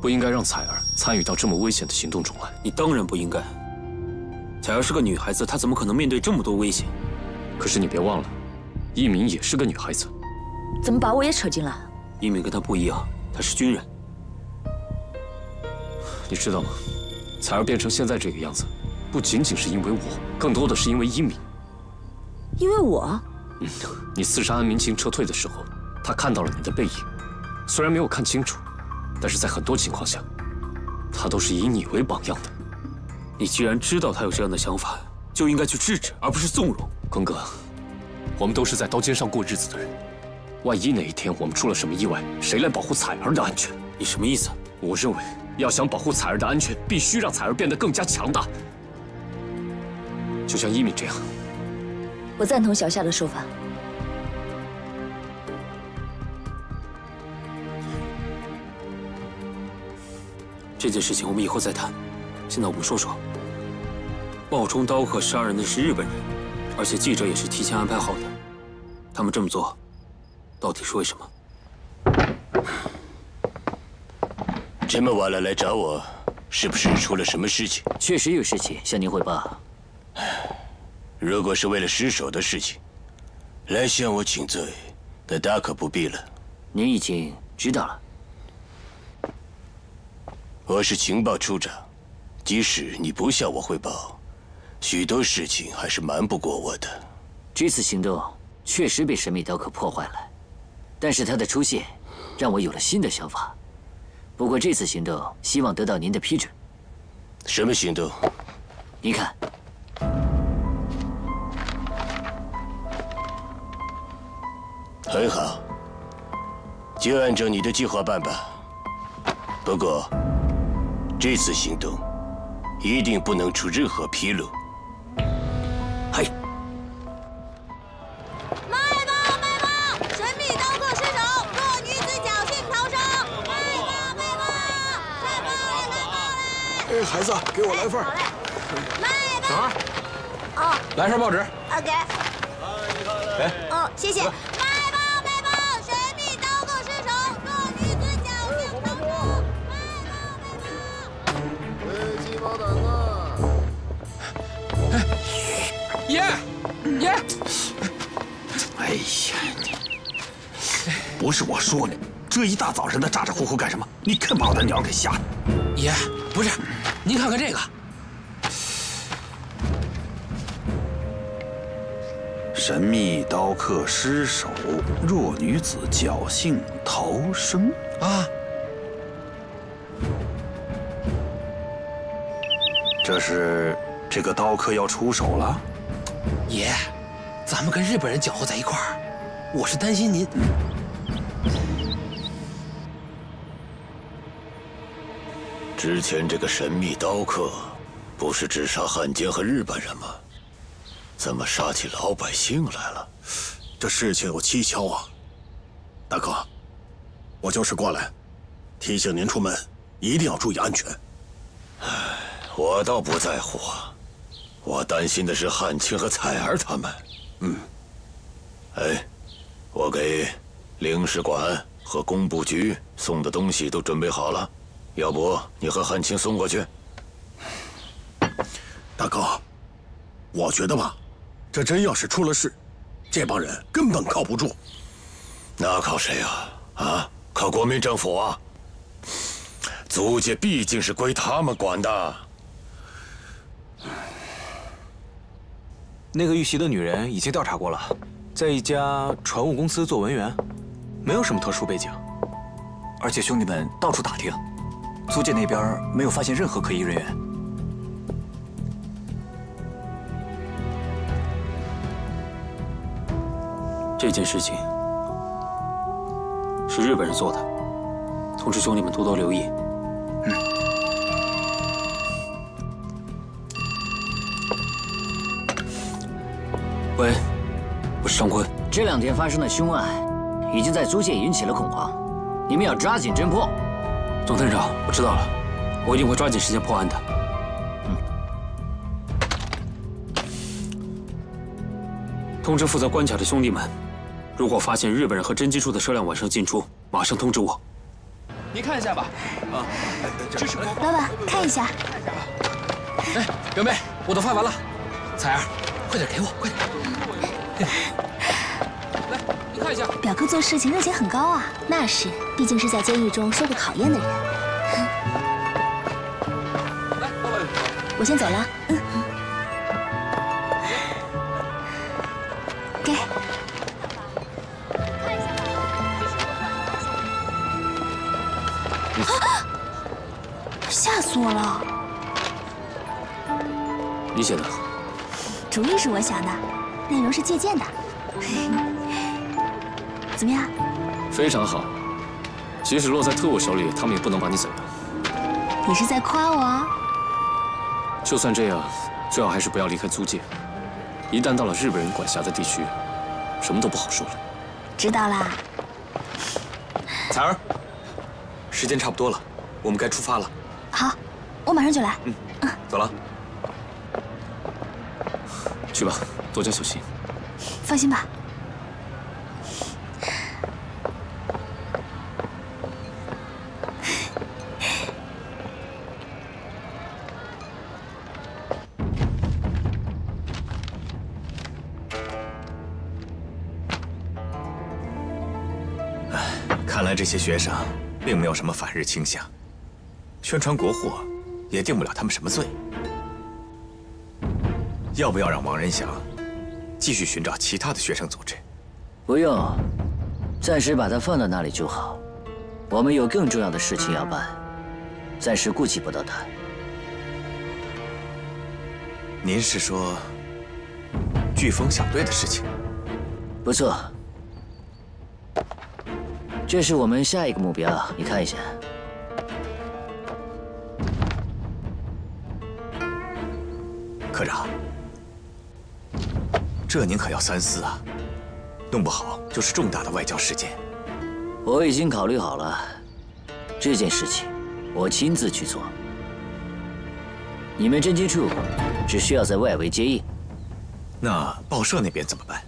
不应该让彩儿参与到这么危险的行动中来。你当然不应该，彩儿是个女孩子，她怎么可能面对这么多危险？可是你别忘了。 一鸣也是个女孩子，怎么把我也扯进来？一鸣跟他不一样，他是军人。你知道吗？彩儿变成现在这个样子，不仅仅是因为我，更多的是因为一鸣。因为我？嗯，你刺杀安明晴撤退的时候，他看到了你的背影，虽然没有看清楚，但是在很多情况下，他都是以你为榜样的。你既然知道他有这样的想法，就应该去制止，而不是纵容。坤哥。 我们都是在刀尖上过日子的人，万一哪一天我们出了什么意外，谁来保护彩儿的安全？你什么意思？我认为，要想保护彩儿的安全，必须让彩儿变得更加强大，就像一鸣这样。我赞同小夏的说法。这件事情我们以后再谈，现在我们说说，冒充刀客杀人的是日本人。 而且记者也是提前安排好的，他们这么做，到底是为什么？这么晚了来找我，是不是出了什么事情？确实有事情向您汇报。如果是为了失手的事情，来向我请罪，那大可不必了。您已经知道了。我是情报处长，即使你不向我汇报。 许多事情还是瞒不过我的。这次行动确实被神秘刀客破坏了，但是他的出现让我有了新的想法。不过这次行动，希望得到您的批准。什么行动？您看，很好，就按照你的计划办吧。不过，这次行动一定不能出任何纰漏。 孩子，给我来份儿。来，等会儿。哦，来份报纸。啊，给。哎。哦，谢谢。卖报，卖报，神秘刀客失手，落女子侥幸逃出。卖报，卖报。哎，鸡毛掸子。哎，爷，爷。哎呀，你不是我说你，这一大早上的咋咋呼呼干什么？你看把我的鸟给吓的。爷，不是。 您看看这个，神秘刀客失手，弱女子侥幸逃生啊！这是这个刀客要出手了。爷，咱们跟日本人搅和在一块儿，我是担心您。 之前这个神秘刀客，不是只杀汉奸和日本人吗？怎么杀起老百姓来了？这事情有蹊跷啊！大哥，我就是过来，提醒您出门一定要注意安全。唉，我倒不在乎啊，我担心的是汉卿和彩儿他们。嗯。哎，我给领事馆和工部局送的东西都准备好了。 要不你和汉卿送过去，大哥，我觉得吧，这真要是出了事，这帮人根本靠不住。那靠谁啊？啊，靠国民政府啊！租界毕竟是归他们管的。那个遇袭的女人已经调查过了，在一家船务公司做文员，没有什么特殊背景，而且兄弟们到处打听。 租界那边没有发现任何可疑人员。这件事情是日本人做的，通知兄弟们多多留意。嗯。喂，我是张坤。这两天发生的凶案，已经在租界引起了恐慌，你们要抓紧侦破。 总探长，我知道了，我一定会抓紧时间破案的。嗯，通知负责关卡的兄弟们，如果发现日本人和侦缉处的车辆晚上进出，马上通知我。您看一下吧。啊，支持我。老板，看一下。哎，表妹，我都发完了。彩儿，快点给我，快点。来，你看一下。表哥做事情热情很高啊。那是。 毕竟是在监狱中受过考验的人。来，老板，我先走了。嗯，给。看一下吧。吓死我了！你写的？主意是我想的，内容是借鉴的。怎么样？非常好。 即使落在特务手里，他们也不能把你怎样。你是在夸我？就算这样，最好还是不要离开租界。一旦到了日本人管辖的地区，什么都不好说了。知道啦。彩儿，时间差不多了，我们该出发了。好，我马上就来。嗯，嗯，走了。去吧，多加小心。放心吧。 这些学生并没有什么反日倾向，宣传国货也定不了他们什么罪。要不要让王仁祥继续寻找其他的学生组织？不用，暂时把他放到那里就好。我们有更重要的事情要办，暂时顾及不到他。您是说飓风小队的事情？不错，这是我们下一个目标，你看一下。 科长，这您可要三思啊，弄不好就是重大的外交事件。我已经考虑好了，这件事情我亲自去做。你们侦缉处只需要在外围接应。那报社那边怎么办？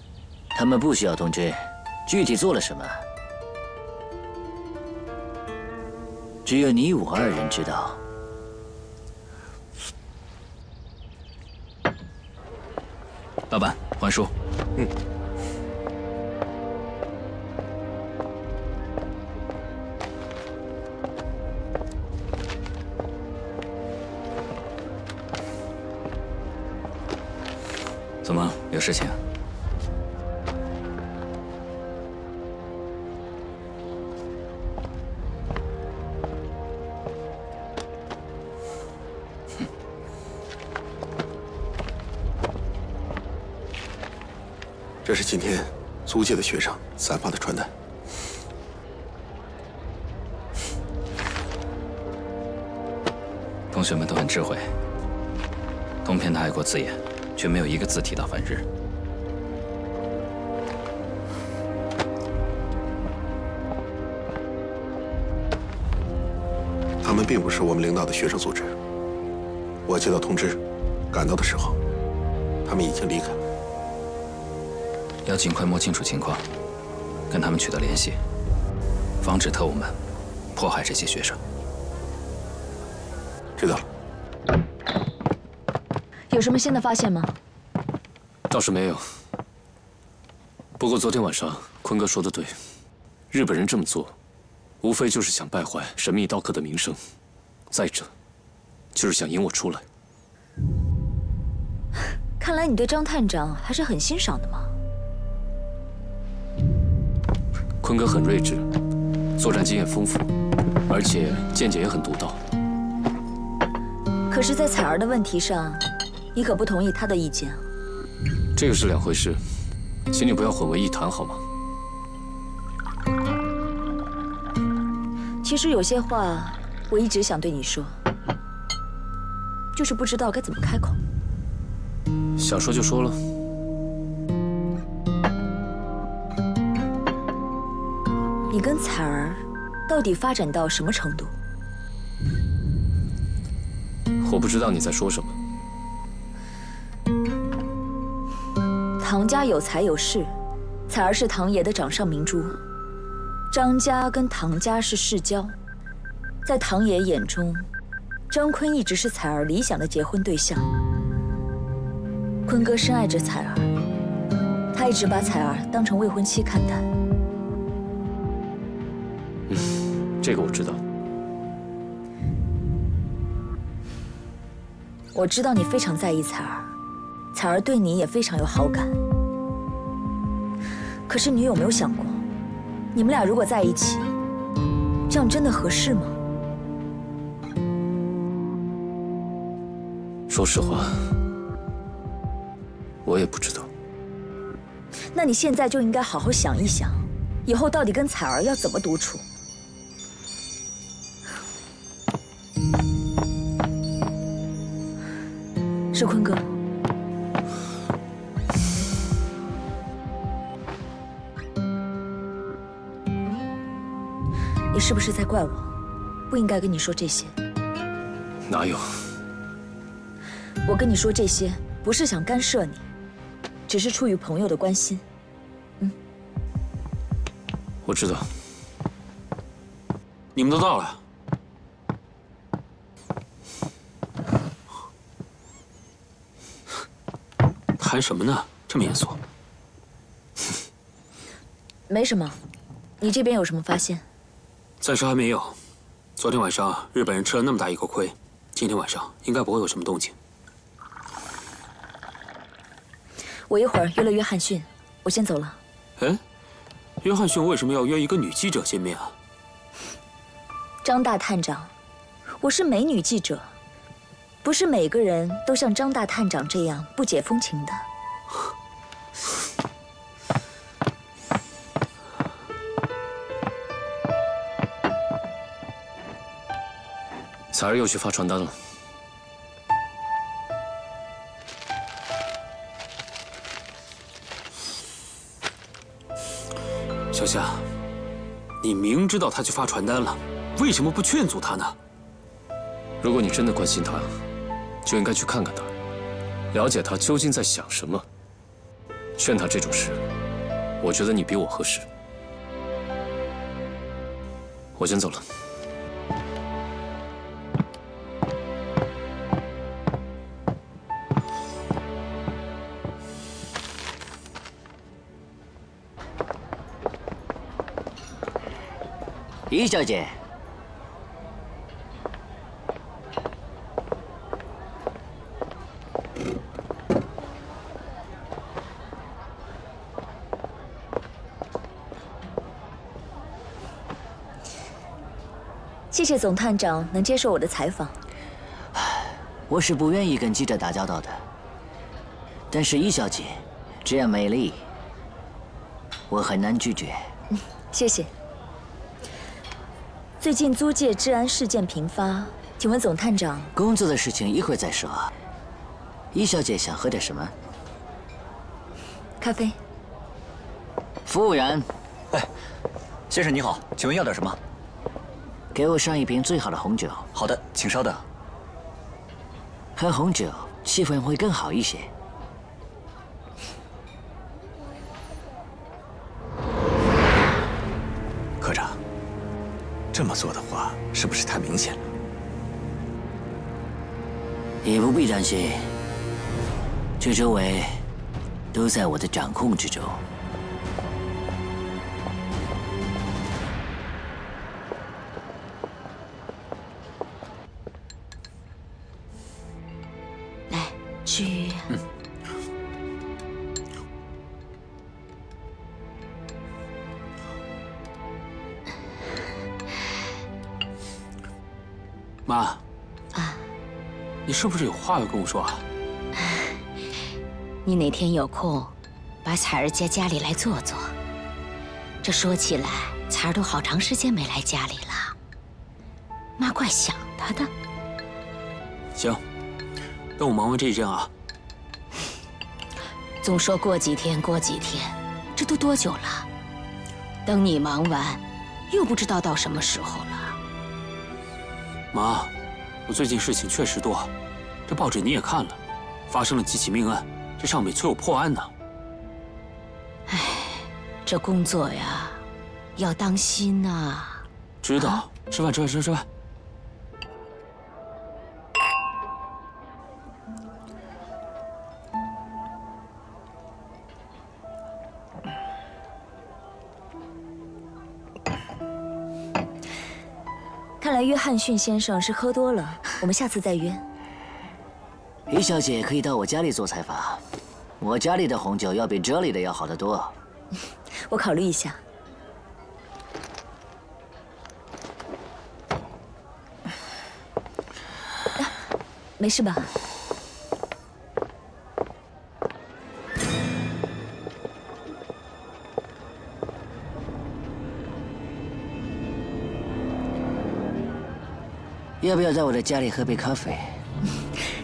他们不需要通知，具体做了什么，只有你我二人知道。 老板，还书。嗯。怎么有事情啊？哼。 这是今天租界的学生散发的传单。同学们都很智慧，通篇的爱国字眼，却没有一个字提到反日。他们并不是我们领导的学生组织。我接到通知，赶到的时候，他们已经离开了。 要尽快摸清楚情况，跟他们取得联系，防止特务们迫害这些学生。知道了。有什么新的发现吗？倒是没有。不过昨天晚上坤哥说的对，日本人这么做，无非就是想败坏神秘刀客的名声，再者，就是想引我出来。看来你对张探长还是很欣赏的嘛。 坤哥很睿智，作战经验丰富，而且见解也很独到。可是，在彩儿的问题上，你可不同意他的意见啊。这个是两回事，请你不要混为一谈，好吗？其实有些话我一直想对你说，就是不知道该怎么开口。想说就说了。 你跟彩儿到底发展到什么程度？我不知道你在说什么。唐家有财有势，彩儿是唐爷的掌上明珠。张家跟唐家是世交，在唐爷眼中，张坤一直是彩儿理想的结婚对象。坤哥深爱着彩儿，他一直把彩儿当成未婚妻看待。 这个我知道，我知道你非常在意彩儿，彩儿对你也非常有好感。可是你有没有想过，你们俩如果在一起，这样真的合适吗？说实话，我也不知道。那你现在就应该好好想一想，以后到底跟彩儿要怎么独处。 是坤哥，你是不是在怪我？不应该跟你说这些。哪有？我跟你说这些不是想干涉你，只是出于朋友的关心。嗯，我知道。你们都到了。 谈什么呢？这么严肃？没什么，你这边有什么发现？暂时还没有。昨天晚上日本人吃了那么大一个亏，今天晚上应该不会有什么动静。我一会儿约了约翰逊，我先走了。哎，约翰逊为什么要约一个女记者见面啊？张大探长，我是美女记者，不是每个人都像张大探长这样不解风情的。 彩儿又去发传单了。小夏，你明知道他去发传单了，为什么不劝阻他呢？如果你真的关心他，就应该去看看他，了解他究竟在想什么。劝他这种事，我觉得你比我合适。我先走了。 于小姐，谢谢总探长能接受我的采访。我是不愿意跟记者打交道的，但是于小姐这样美丽，我很难拒绝。嗯，谢谢。 最近租界治安事件频发，请问总探长，工作的事情一会儿再说。于小姐想喝点什么？咖啡。服务员，哎，先生你好，请问要点什么？给我上一瓶最好的红酒。好的，请稍等。喝红酒气氛会更好一些。 这么做的话，是不是太明显了？你不必担心，这周围都在我的掌控之中。来，吃鱼。嗯。妈，啊，你是不是有话要跟我说啊？你哪天有空，把彩儿接家里来坐坐。这说起来，彩儿都好长时间没来家里了，妈怪想她的。行，等我忙完这一阵啊。总说过几天，过几天，这都多久了？等你忙完，又不知道到什么时候了。 妈，我最近事情确实多，这报纸你也看了，发生了几起命案，这上面催我破案呢。哎，这工作呀，要当心呐、啊。知道，啊、吃饭吃饭吃饭吃饭。看来约翰逊先生是喝多了，我们下次再约。于小姐可以到我家里做采访，我家里的红酒要比这里的要好得多。我考虑一下。啊，没事吧？要不要在我的家里喝杯咖啡？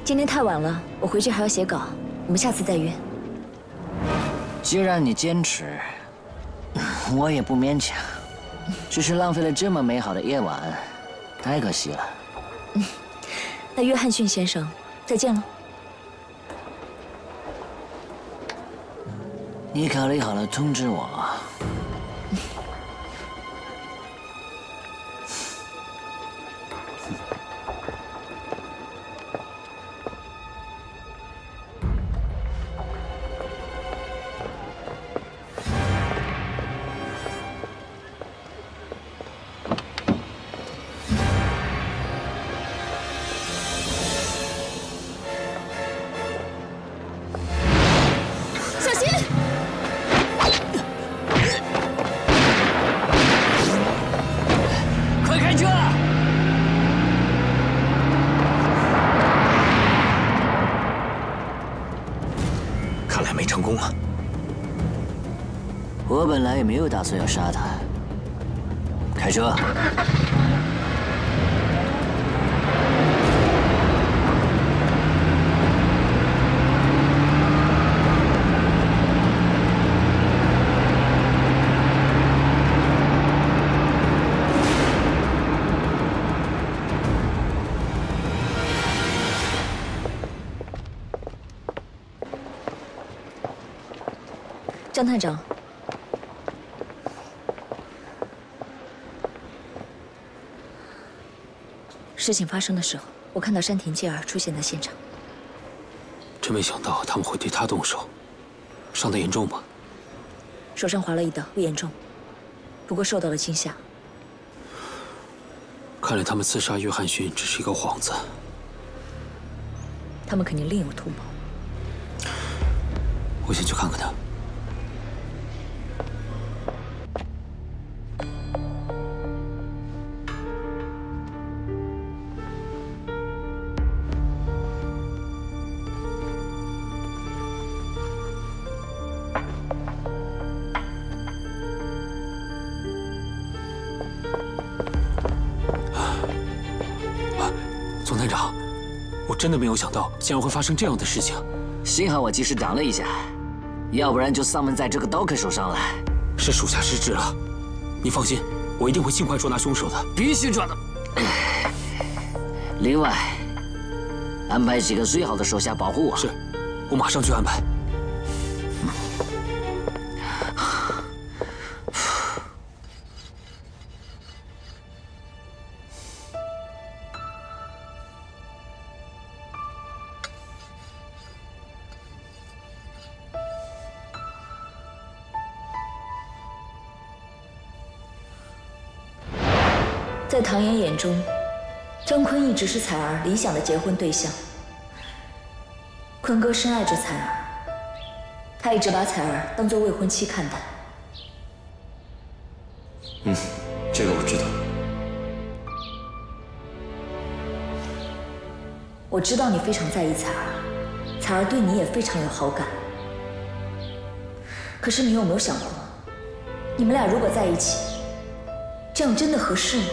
今天太晚了，我回去还要写稿，我们下次再约。既然你坚持，我也不勉强，只是浪费了这么美好的夜晚，太可惜了。嗯，那约翰逊先生，再见了。你考虑好了通知我。 小心！我本来也没有打算要杀他。开车。 张探长，事情发生的时候，我看到山田介二出现在现场。真没想到他们会对他动手，伤得严重吗？手上划了一刀，不严重，不过受到了惊吓。看来他们刺杀约翰逊只是一个幌子，他们肯定另有图谋。我先去看看他。 真的没有想到，竟然会发生这样的事情。幸好我及时挡了一下，要不然就丧命在这个刀客手上了。是属下失职了，您放心，我一定会尽快捉拿凶手的。必须抓到！另外，安排几个最好的手下保护我。是，我马上去安排。在唐岩眼中，张坤一直是彩儿理想的结婚对象。坤哥深爱着彩儿，他一直把彩儿当做未婚妻看待。嗯，这个我知道。我知道你非常在意彩儿，彩儿对你也非常有好感。可是你有没有想过，你们俩如果在一起，这样真的合适吗？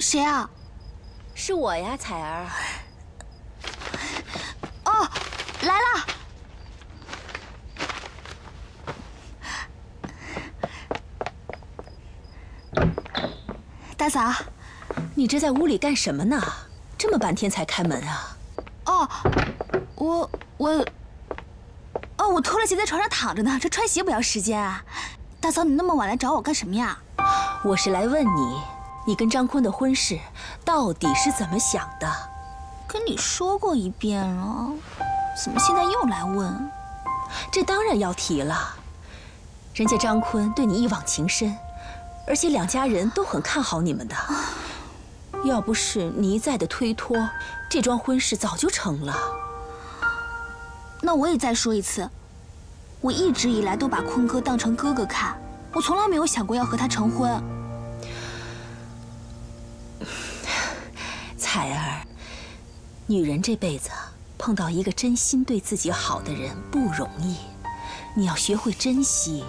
谁啊？是我呀，彩儿。哦，来了。大嫂，你这在屋里干什么呢？这么半天才开门啊？哦，我我，哦，我脱了鞋在床上躺着呢，这穿鞋不要时间啊。大嫂，你那么晚来找我干什么呀？我是来问你。 你跟张坤的婚事到底是怎么想的？跟你说过一遍了，怎么现在又来问？这当然要提了。人家张坤对你一往情深，而且两家人都很看好你们的。要不是你一再的推脱，这桩婚事早就成了。那我也再说一次，我一直以来都把坤哥当成哥哥看，我从来没有想过要和他成婚。 彩儿，女人这辈子碰到一个真心对自己好的人不容易，你要学会珍惜。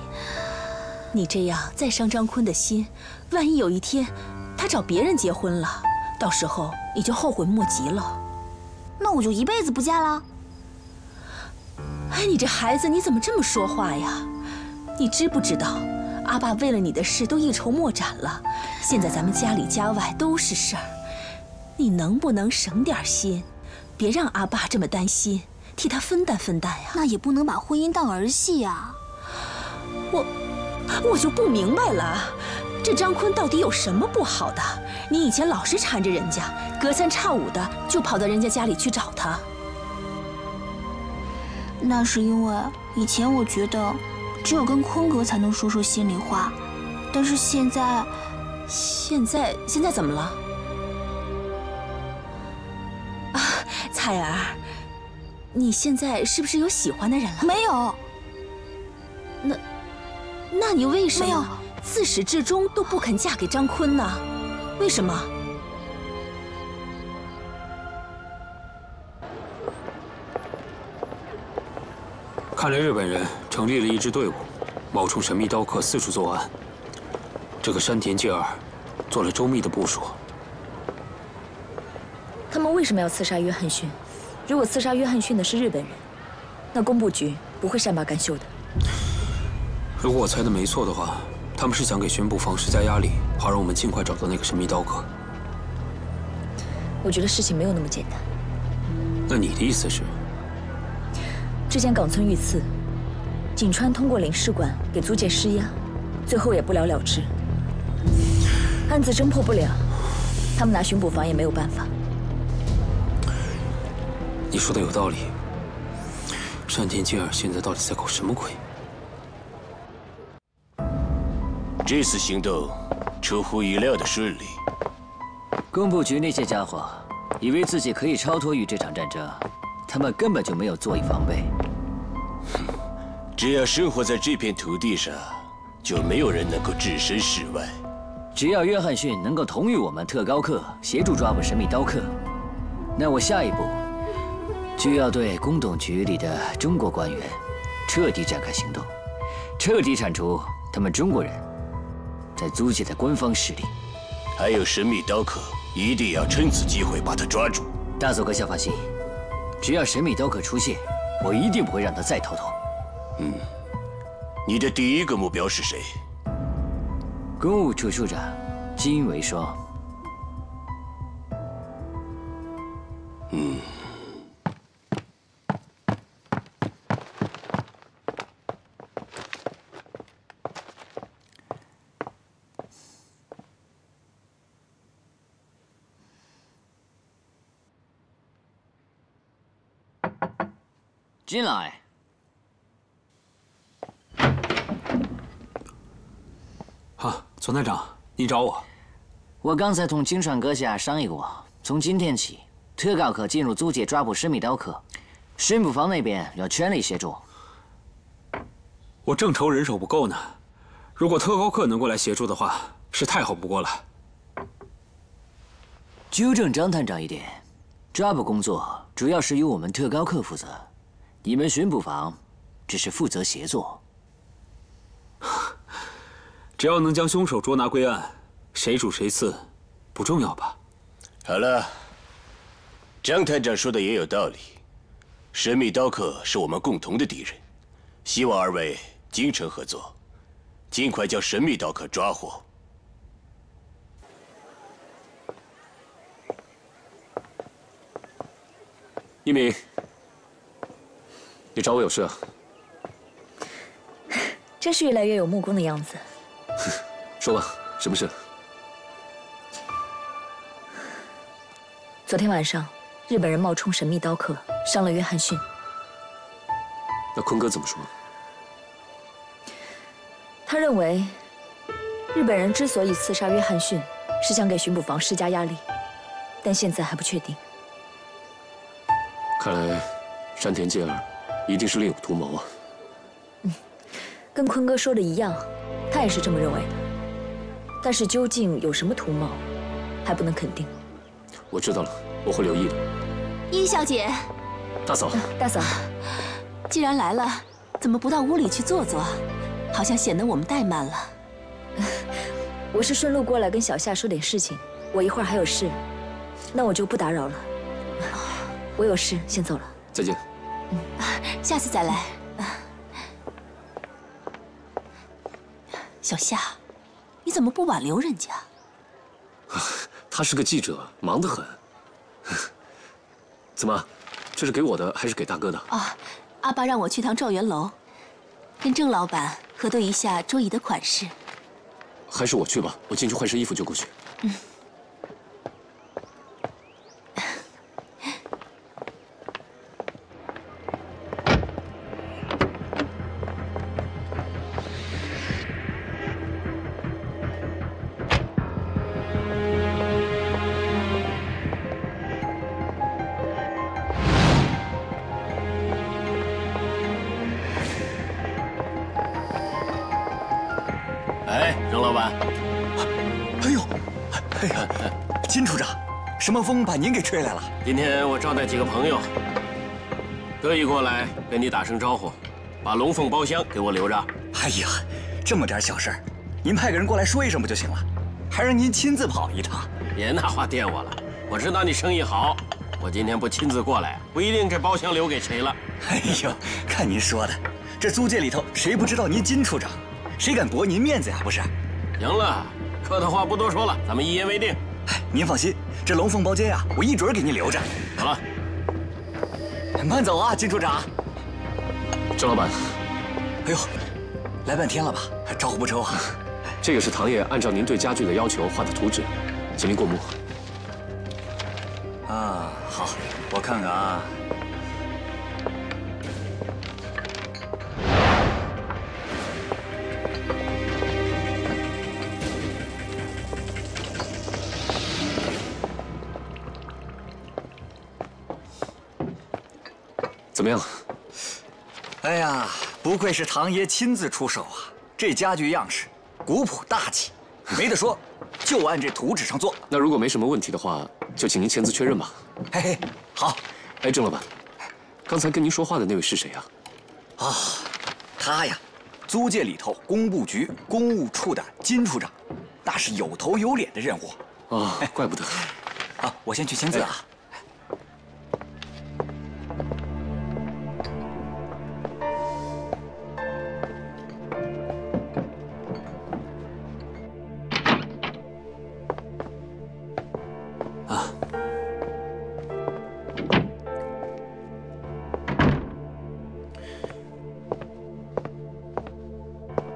你这样再伤张坤的心，万一有一天他找别人结婚了，到时候你就后悔莫及了。那我就一辈子不嫁了？哎，你这孩子你怎么这么说话呀？你知不知道，阿爸为了你的事都一筹莫展了，现在咱们家里家外都是事儿。 你能不能省点心，别让阿爸这么担心，替他分担分担呀？那也不能把婚姻当儿戏呀。我，我就不明白了，这张坤到底有什么不好的？你以前老是缠着人家，隔三差五的就跑到人家家里去找他。那是因为以前我觉得，只有跟坤哥才能说说心里话。但是现在，现在现在怎么了？啊，彩儿，你现在是不是有喜欢的人了？没有。那，那你为什么没有自始至终都不肯嫁给张坤呢？为什么？ 看来日本人成立了一支队伍，冒充神秘刀客四处作案。这个山田健二做了周密的部署。他们为什么要刺杀约翰逊？如果刺杀约翰逊的是日本人，那工部局不会善罢甘休的。如果我猜的没错的话，他们是想给巡捕房施加压力，好让我们尽快找到那个神秘刀客。我觉得事情没有那么简单。那你的意思是？ 之前冈村遇刺，井川通过领事馆给租界施压，最后也不了了之。案子侦破不了，他们拿巡捕房也没有办法。你说的有道理。山田健二现在到底在搞什么鬼？这次行动出乎意料的顺利。工部局那些家伙以为自己可以超脱于这场战争。 他们根本就没有做好防备。只要生活在这片土地上，就没有人能够置身事外。只要约翰逊能够同意我们特高课协助抓捕神秘刀客，那我下一步就要对工董局里的中国官员彻底展开行动，彻底铲除他们中国人在租界的官方势力。还有神秘刀客，一定要趁此机会把他抓住。大佐阁下放心。 只要神秘刀客出现，我一定不会让他再逃脱。嗯，你的第一个目标是谁？公务处处长金维双。嗯。进来。啊，总探长，你找我？我刚才同金川阁下商议过，从今天起，特高课进入租界抓捕神秘刀客，巡捕房那边要全力协助。我正愁人手不够呢，如果特高课能过来协助的话，是太好不过了。纠正张探长一点，抓捕工作主要是由我们特高课负责。 你们巡捕房只是负责协作，只要能将凶手捉拿归案，谁主谁次不重要吧？好了，张探长说的也有道理，神秘刀客是我们共同的敌人，希望二位精诚合作，尽快将神秘刀客抓获。 一鸣。 你找我有事啊？真是越来越有木工的样子。说吧，什么事？昨天晚上，日本人冒充神秘刀客，伤了约翰逊。那坤哥怎么说？他认为，日本人之所以刺杀约翰逊，是想给巡捕房施加压力，但现在还不确定。看来，山田健二。 一定是另有图谋啊！嗯，跟坤哥说的一样，他也是这么认为的。但是究竟有什么图谋，还不能肯定。我知道了，我会留意的。殷小姐，大嫂，大嫂，既然来了，怎么不到屋里去坐坐？好像显得我们怠慢了。我是顺路过来跟小夏说点事情，我一会儿还有事，那我就不打扰了。我有事，先走了。再见。 下次再来，小夏，你怎么不挽留人家？他是个记者，忙得很。怎么，这是给我的还是给大哥的？啊，阿爸让我去趟兆元楼，跟郑老板核对一下桌椅的款式。还是我去吧，我进去换身衣服就过去。嗯。哎，荣老板。哎呦，哎呀，金处长，什么风把您给吹来了？今天我招待几个朋友，特意过来跟你打声招呼，把龙凤包厢给我留着。哎呀，这么点小事儿，您派个人过来说一声不就行了？还让您亲自跑一趟？别拿话垫我了，我知道你生意好。 我今天不亲自过来，不一定这包厢留给谁了。哎呦，看您说的，这租界里头谁不知道您金处长？谁敢驳您面子呀？不是？行了，客套话不多说了，咱们一言为定。哎，您放心，这龙凤包间呀，我一准给您留着。好了，慢走啊，金处长。郑老板，哎呦，来半天了吧？招呼不周啊？这个是唐烨按照您对家具的要求画的图纸，请您过目。 啊，好，我看看啊。怎么样？哎呀，不愧是唐爷亲自出手啊！这家具样式古朴大气，没得说，就按这图纸上做。那如果没什么问题的话。 就请您签字确认吧。嘿嘿，好。哎，郑老板，刚才跟您说话的那位是谁啊？啊，他呀，租界里头工部局公务处的金处长，那是有头有脸的人物。哦，怪不得。啊，我先去签字啊。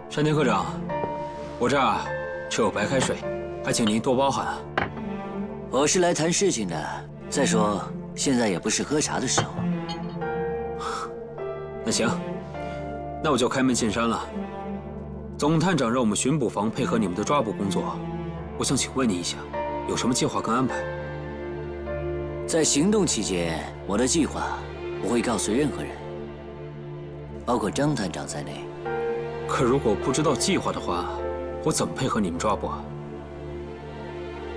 山田科长，我这儿只有白开水，还请您多包涵啊。我是来谈事情的，再说现在也不是喝茶的时候。那行，那我就开门见山了。总探长让我们巡捕房配合你们的抓捕工作，我想请问你一下，有什么计划跟安排？在行动期间，我的计划不会告诉任何人，包括张探长在内。 可如果不知道计划的话，我怎么配合你们抓捕啊？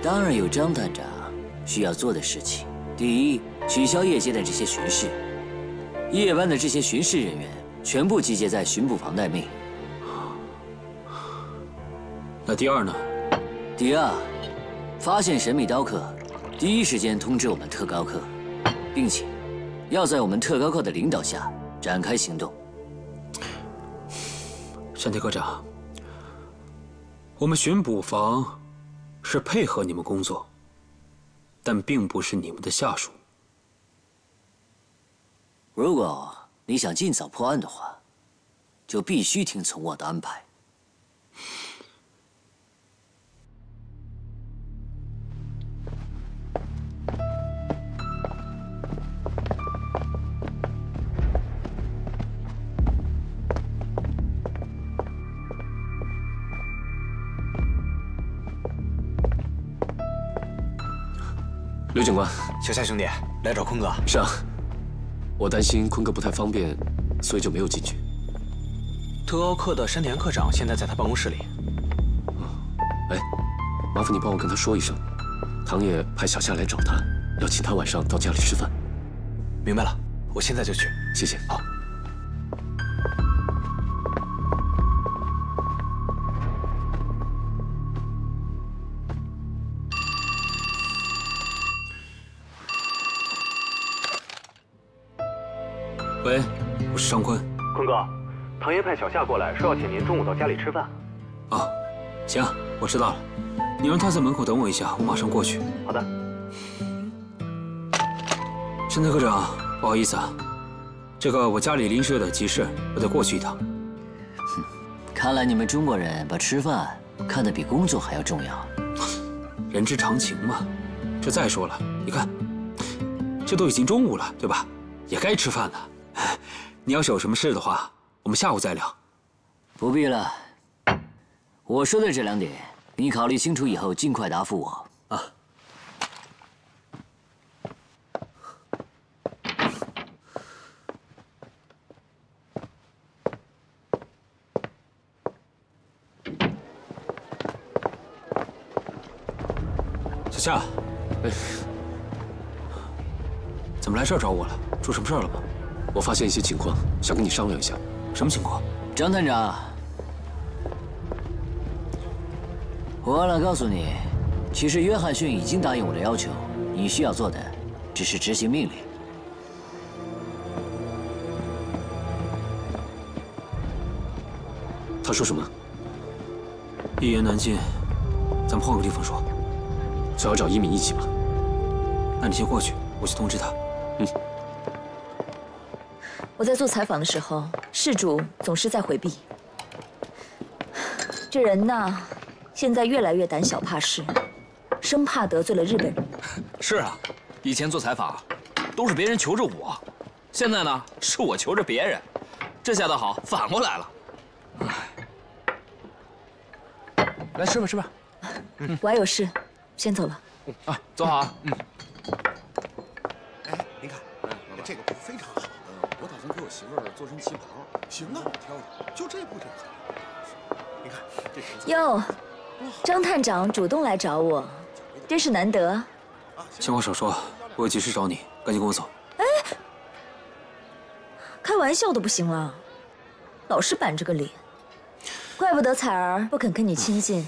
当然有张探长需要做的事情。第一，取消夜间的这些巡视，夜班的这些巡视人员全部集结在巡捕房待命。那第二呢？第二，发现神秘刀客，第一时间通知我们特高课，并且要在我们特高课的领导下展开行动。 山田科长，我们巡捕房是配合你们工作，但并不是你们的下属。如果你想尽早破案的话，就必须听从我的安排。刘警官，小夏兄弟来找坤哥。是啊，我担心坤哥不太方便，所以就没有进去。特高课的山田科长现在在他办公室里。哎，麻烦你帮我跟他说一声，唐烨派小夏来找他，要请他晚上到家里吃饭。明白了，我现在就去。谢谢。好。 喂，我是张坤。坤哥，唐爷派小夏过来，说要请您中午到家里吃饭。啊，行，我知道了。你让他在门口等我一下，我马上过去。好的。山田科长，不好意思啊，这个我家里临时有点急事，我得过去一趟。哼，看来你们中国人把吃饭看得比工作还要重要。人之常情嘛。这再说了，你看，这都已经中午了，对吧？也该吃饭了。 你要是有什么事的话，我们下午再聊。不必了。我说的这两点，你考虑清楚以后，尽快答复我啊。小夏，哎，怎么来这儿找我了？出什么事儿了吗？我发现一些情况，想跟你商量一下。什么情况？张探长，我忘了告诉你，其实约翰逊已经答应我的要求，你需要做的只是执行命令。 他说什么？一言难尽，咱们换个地方说。最好找一敏一起吧。那你先过去，我去通知他。嗯。我在做采访的时候，事主总是在回避。这人呐，现在越来越胆小怕事，生怕得罪了日本人。是啊，以前做采访都是别人求着我，现在呢是我求着别人，这下倒好，反过来了。 来吃吧，吃吧。嗯，我还有事，先走了。啊，走好啊。嗯。哎，您看，这个布非常好，我打算给我媳妇儿做身旗袍。行啊，挑挑，就这布真好。你看这颜色。哟，张探长主动来找我，真是难得。情话少说，我有急事找你，赶紧跟我走。哎，开玩笑都不行了，老是板着个脸。 怪不得彩儿不肯跟你亲近，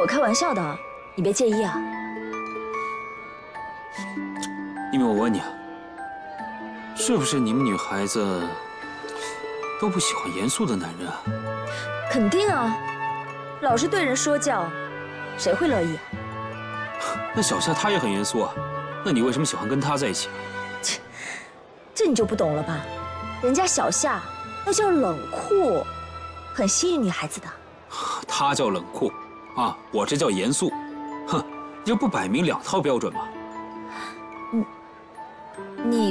我开玩笑的，你别介意啊。一鸣，我问你啊，是不是你们女孩子都不喜欢严肃的男人啊？肯定啊，老是对人说教，谁会乐意啊？那小夏她也很严肃啊，那你为什么喜欢跟她在一起啊？切，这你就不懂了吧？ 人家小夏，那叫冷酷，很吸引女孩子的。他叫冷酷，啊，我这叫严肃，哼，这不摆明两套标准吗？你，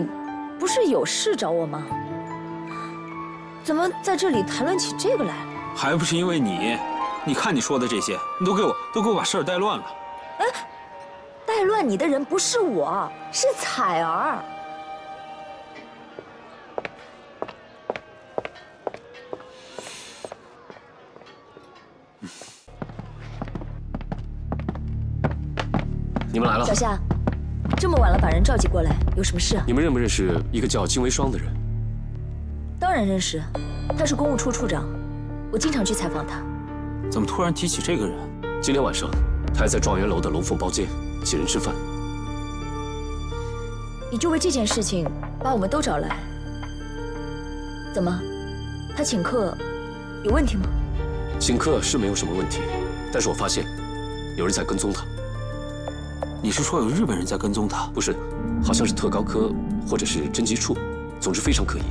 你不是有事找我吗？怎么在这里谈论起这个来了？还不是因为你，你看你说的这些，你都给我都给我把事儿带乱了。哎，带乱你的人不是我，是彩儿。 你们来了，小夏，这么晚了把人召集过来，有什么事啊？你们认不认识一个叫金维双的人？当然认识，他是公务处处长，我经常去采访他。怎么突然提起这个人？今天晚上他还在状元楼的龙凤包间请人吃饭。你就为这件事情把我们都找来？怎么，他请客有问题吗？请客是没有什么问题，但是我发现有人在跟踪他。 你是说有日本人在跟踪他？不是，好像是特高科或者是侦缉处，总之非常可疑。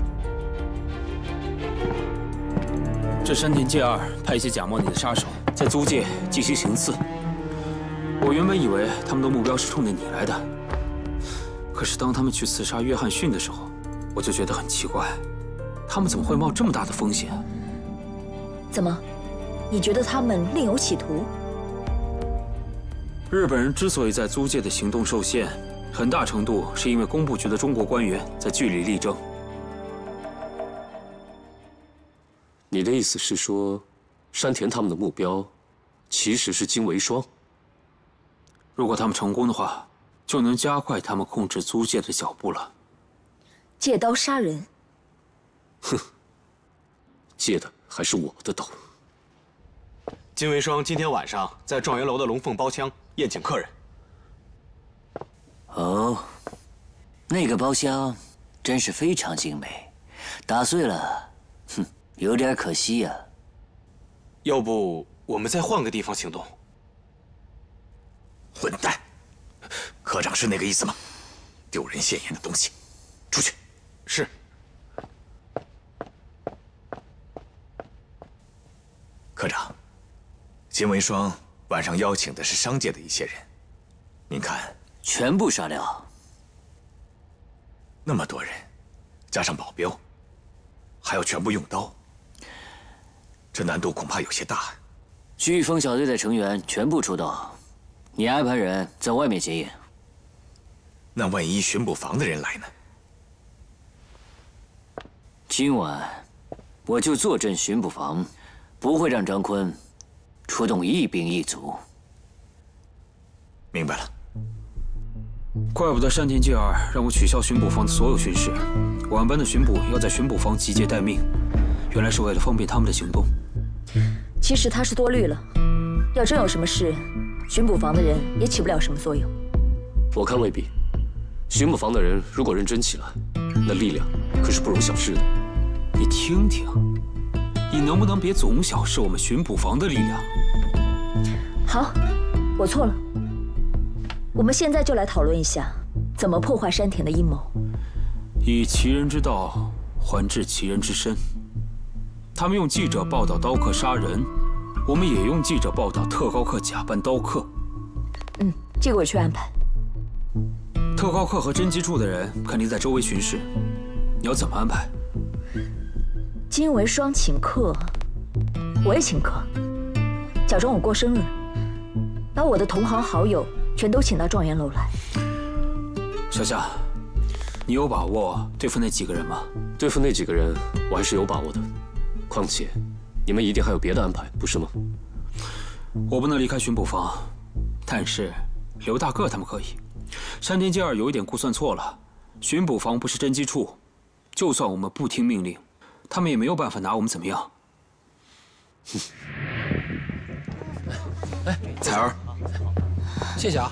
这山田介二派一些假冒你的杀手，在租界继续行刺。我原本以为他们的目标是冲着你来的，可是当他们去刺杀约翰逊的时候，我就觉得很奇怪，他们怎么会冒这么大的风险？怎么，你觉得他们另有企图？ 日本人之所以在租界的行动受限，很大程度是因为工部局的中国官员在据理力争。你的意思是说，山田他们的目标其实是金维双？如果他们成功的话，就能加快他们控制租界的脚步了。借刀杀人？哼，借的还是我的刀。金维双今天晚上在状元楼的龙凤包厢。 宴请客人。哦，那个包厢真是非常精美，打碎了，哼，有点可惜呀。要不我们再换个地方行动？混蛋！科长是那个意思吗？丢人现眼的东西，出去！是。科长，金维双。 晚上邀请的是商界的一些人，您看，全部杀掉。那么多人，加上保镖，还要全部用刀，这难度恐怕有些大。飓风小队的成员全部出动，你安排人在外面接应。那万一巡捕房的人来呢？今晚我就坐镇巡捕房，不会让张坤。出动一兵一卒。明白了。怪不得山田健二让我取消巡捕方的所有巡视，我们班的巡捕要在巡捕方集结待命，原来是为了方便他们的行动。其实他是多虑了，要真有什么事，巡捕房的人也起不了什么作用。我看未必。 巡捕房的人如果认真起来，那力量可是不容小视的。你听听，你能不能别总小视我们巡捕房的力量？好，我错了。我们现在就来讨论一下，怎么破坏山田的阴谋。以其人之道还治其人之身。他们用记者报道刀客杀人，我们也用记者报道特高课假扮刀客。嗯，这个我去安排。 特高课和真机处的人肯定在周围巡视，你要怎么安排？金为双请客，我也请客，假装我过生日，把我的同行好友全都请到状元楼来。小夏，你有把握对付那几个人吗？对付那几个人，我还是有把握的。况且，你们一定还有别的安排，不是吗？我不能离开巡捕房，但是刘大个他们可以。 山田健二有一点估算错了，巡捕房不是侦缉处，就算我们不听命令，他们也没有办法拿我们怎么样。哎，彩儿，谢谢啊。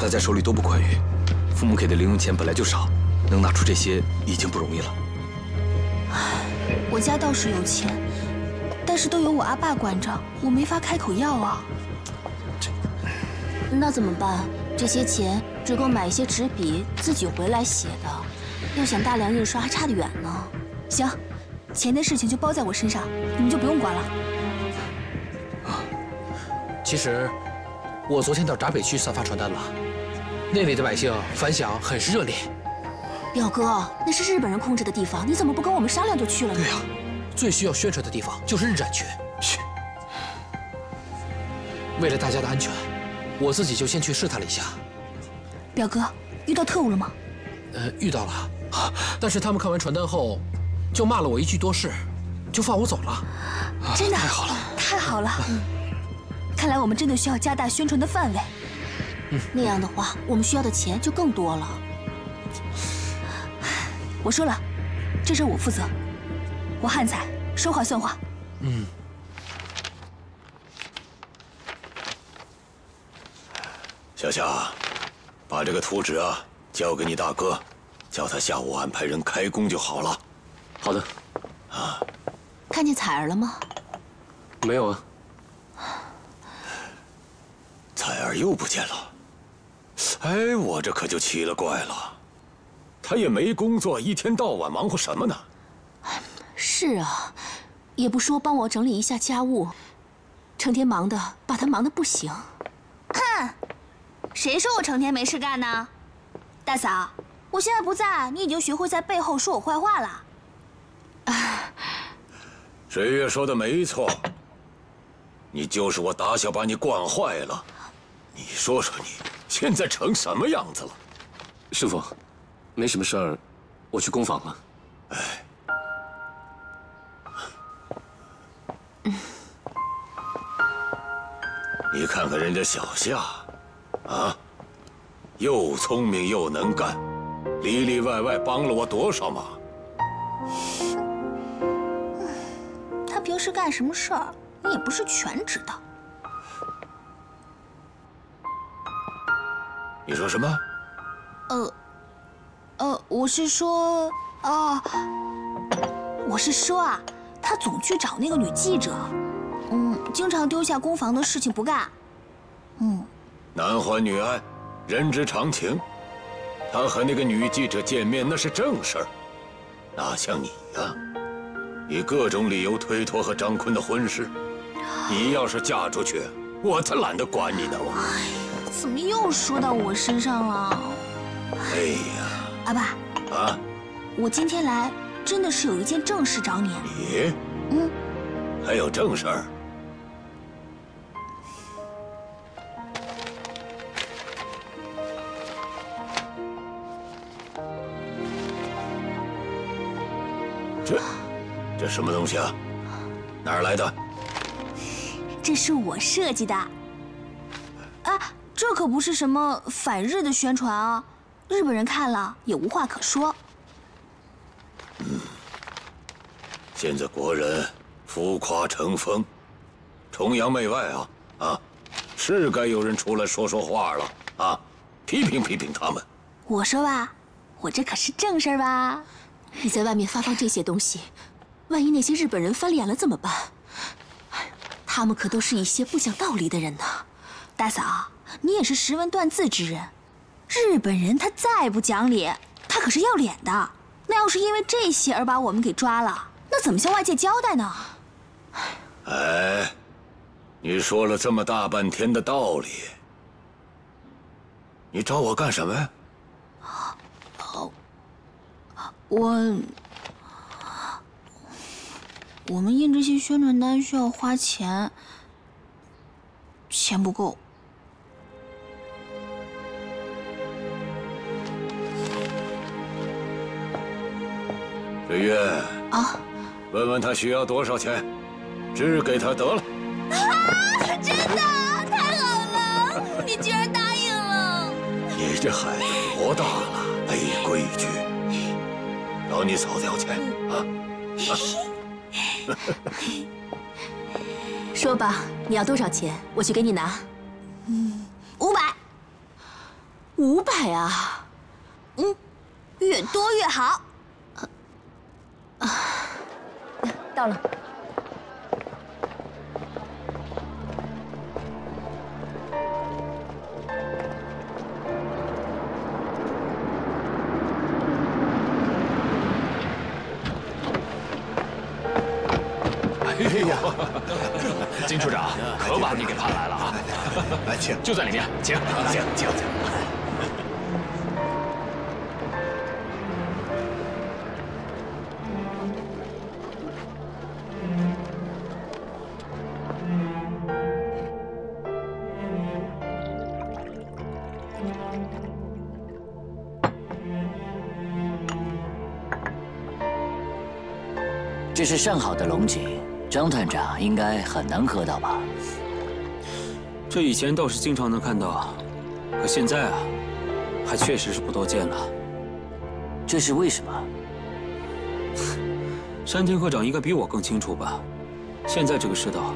大家手里都不宽裕，父母给的零用钱本来就少，能拿出这些已经不容易了。我家倒是有钱，但是都由我阿爸管着，我没法开口要啊。这，那怎么办？ 这些钱只够买一些纸笔，自己回来写的。要想大量印刷，还差得远呢。行，钱的事情就包在我身上，你们就不用管了。啊，其实我昨天到闸北区散发传单了，那里的百姓反响很是热烈。表哥，那是日本人控制的地方，你怎么不跟我们商量就去了呢？对呀，最需要宣传的地方就是日战区。是。为了大家的安全。 我自己就先去试探了一下。表哥，遇到特务了吗？呃，遇到了，但是他们看完传单后，就骂了我一句多事，就放我走了。真的？太好了，太好了！嗯、看来我们真的需要加大宣传的范围。嗯、那样的话，我们需要的钱就更多了。我说了，这事我负责。我汉才，说话算话。嗯。 小夏，把这个图纸啊交给你大哥，叫他下午安排人开工就好了。好的。啊，看见彩儿了吗？没有啊。彩儿又不见了。哎，我这可就奇了怪了，她也没工作，一天到晚忙活什么呢？是啊，也不说帮我整理一下家务，成天忙的，把她忙得不行。哼。 谁说我成天没事干呢？大嫂，我现在不在，你已经学会在背后说我坏话了。水月说的没错，你就是我打小把你惯坏了。你说说你现在成什么样子了？师傅，没什么事儿，我去工坊了。哎。你看看人家小夏。 啊，又聪明又能干，里里外外帮了我多少忙。他平时干什么事儿，你也不是全知道。你说什么？呃，呃，我是说，啊，我是说啊，他总去找那个女记者，嗯，经常丢下工坊的事情不干，嗯。 男欢女爱，人之常情。他和那个女记者见面那是正事儿，哪像你呀？你各种理由推脱和张坤的婚事。你要是嫁出去，我才懒得管你呢！我。哎呀，怎么又说到我身上了？哎呀，阿爸。啊。我今天来真的是有一件正事找你。你？嗯。还有正事儿？ 这，这什么东西啊？哪儿来的？这是我设计的。哎，这可不是什么反日的宣传啊！日本人看了也无话可说。嗯，现在国人浮夸成风，崇洋媚外啊啊！是该有人出来说说话了啊，批评批评他们。我说吧，我这可是正事儿吧？你在外面发放这些东西，万一那些日本人翻脸了怎么办？ 他们可都是一些不讲道理的人呢，大嫂，你也是识文断字之人。日本人他再不讲理，他可是要脸的。那要是因为这些而把我们给抓了，那怎么向外界交代呢？哎，你说了这么大半天的道理，你找我干什么呀？哦，我。 我们印这些宣传单需要花钱，钱不够。水月啊，问问他需要多少钱，支给他得了。啊，真的，太好了！你居然答应了。你这孩子多大了，没规矩。找你嫂子要钱啊！啊 说吧，你要多少钱？我去给你拿。嗯，五百。五百啊？嗯，越多越好。啊，到了。金处长，可把你给盼来了啊！来，请，就在里面，请，请，请，请。这是上好的龙井。 张团长应该很难喝到吧？这以前倒是经常能看到，可现在啊，还确实是不多见了。这是为什么？山田科长应该比我更清楚吧？现在这个世道，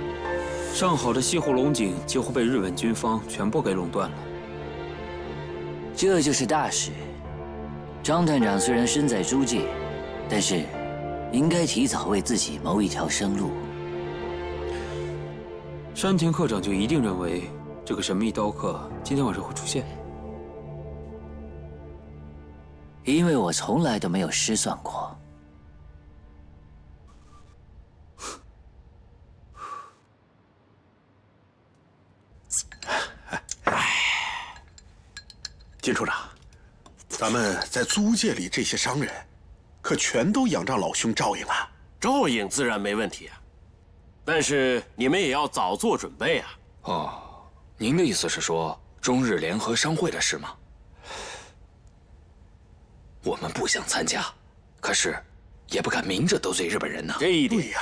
上好的西湖龙井几乎被日本军方全部给垄断了。这就是大事。张团长虽然身在诸暨，但是。 应该提早为自己谋一条生路。山田科长就一定认为这个神秘刀客今天晚上会出现，因为我从来都没有失算过。金处长，咱们在租界里这些商人。 可全都仰仗老兄照应了，照应自然没问题啊，但是你们也要早做准备啊。哦，您的意思是说中日联合商会的事吗？我们不想参加，可是也不敢明着得罪日本人呐。这一点呀，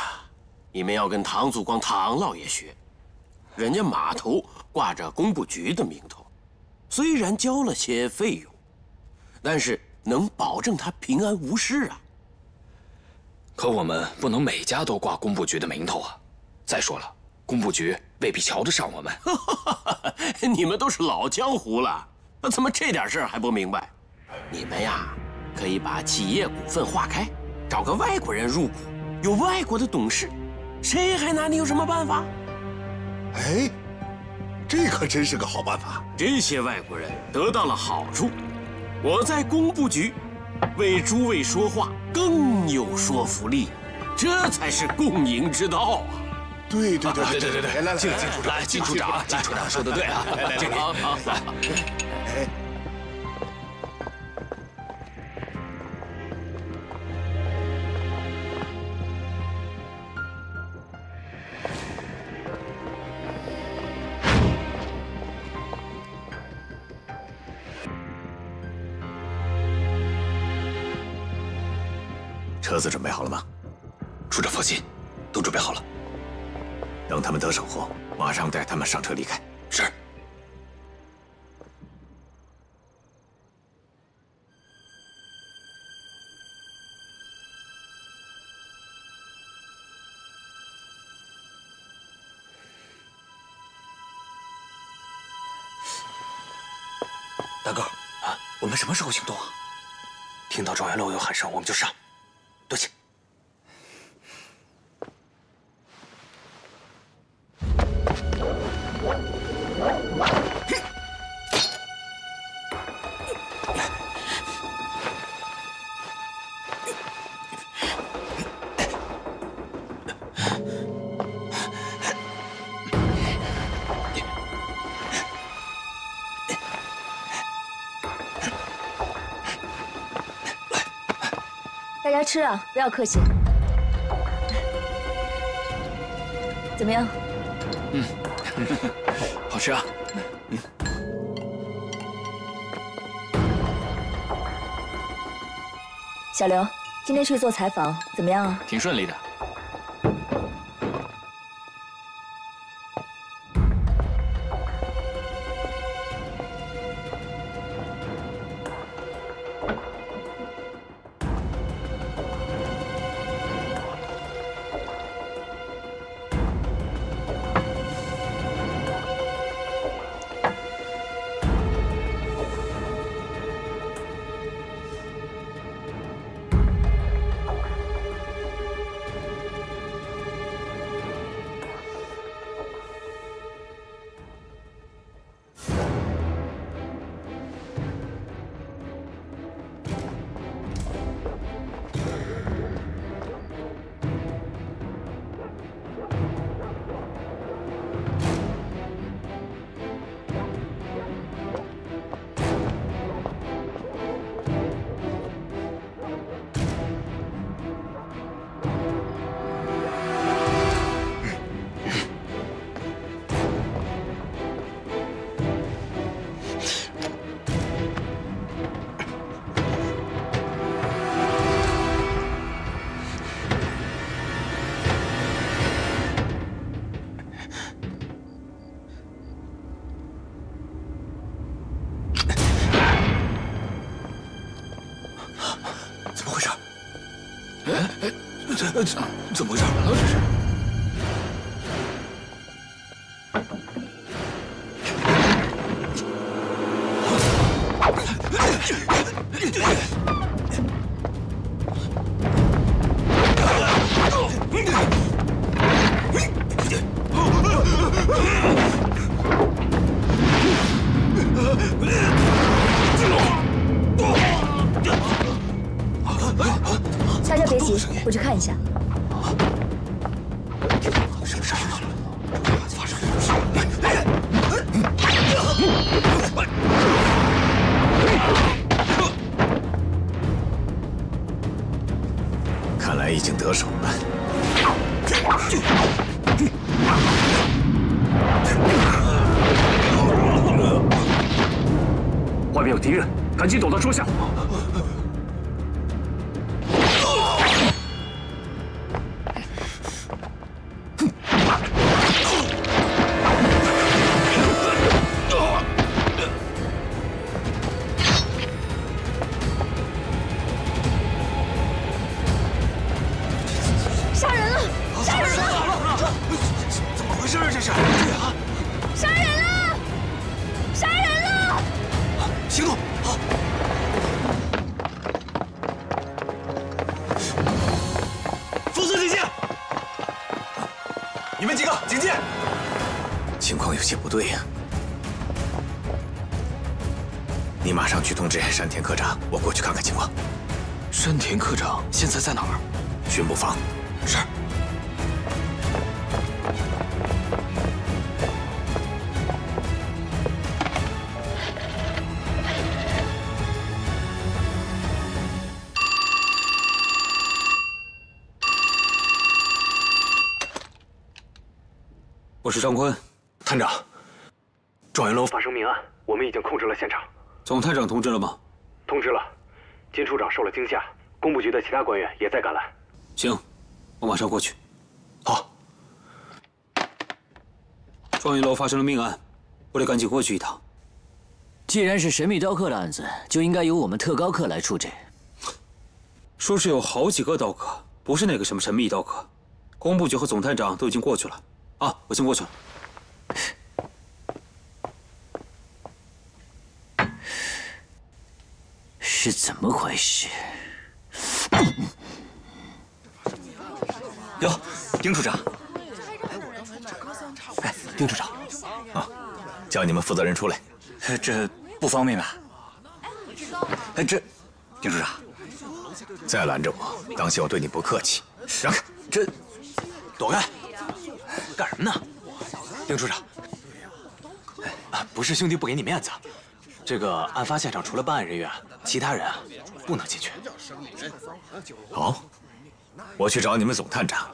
你们要跟唐祖光唐老爷学，人家码头挂着工部局的名头，虽然交了些费用，但是。 能保证他平安无事啊！可我们不能每家都挂工部局的名头啊！再说了，工部局未必瞧得上我们。你们都是老江湖了，那怎么这点事儿还不明白？你们呀，可以把企业股份划开，找个外国人入股，有外国的董事，谁还拿你有什么办法？哎，这可真是个好办法！这些外国人得到了好处。 我在工部局为诸位说话更有说服力，这才是共赢之道啊！对对对对对对对，来来，金处长，金处长，金处长说的对啊！来来，好好来。车子准备好了吗？处长放心，都准备好了。等他们得手后，马上带他们上车离开。是。 大个啊，我们什么时候行动啊？听到状元楼有喊声，我们就上。多谢。大家吃啊，不要客气。怎么样？嗯，好吃啊。嗯。小刘，今天去做采访怎么样啊？挺顺利的。怎怎么回事？这是。大家别急，我去看一下。 已经得手了。外面有敌人，赶紧躲到桌下。山田科长，我过去看看情况。山田科长现在在哪儿？巡捕房。是。我是张坤，探长。状元楼发生命案，我们已经控制了现场。总探长通知了吗？ 通知了，金处长受了惊吓，工部局的其他官员也在赶来。行，我马上过去。好。双云楼发生了命案，我得赶紧过去一趟。既然是神秘刀客的案子，就应该由我们特高课来处置。说是有好几个刀客，不是那个什么神秘刀客。工部局和总探长都已经过去了。啊，我先过去了。 是怎么回事？哟，丁处长，哎，丁处长，啊，叫你们负责人出来，这不方便吧？哎，这，丁处长，再拦着我，当心我对你不客气。让开，这，躲开，干什么呢？丁处长，啊，不是兄弟不给你面子。 这个案发现场除了办案人员，其他人啊不能进去。好，我去找你们总探长，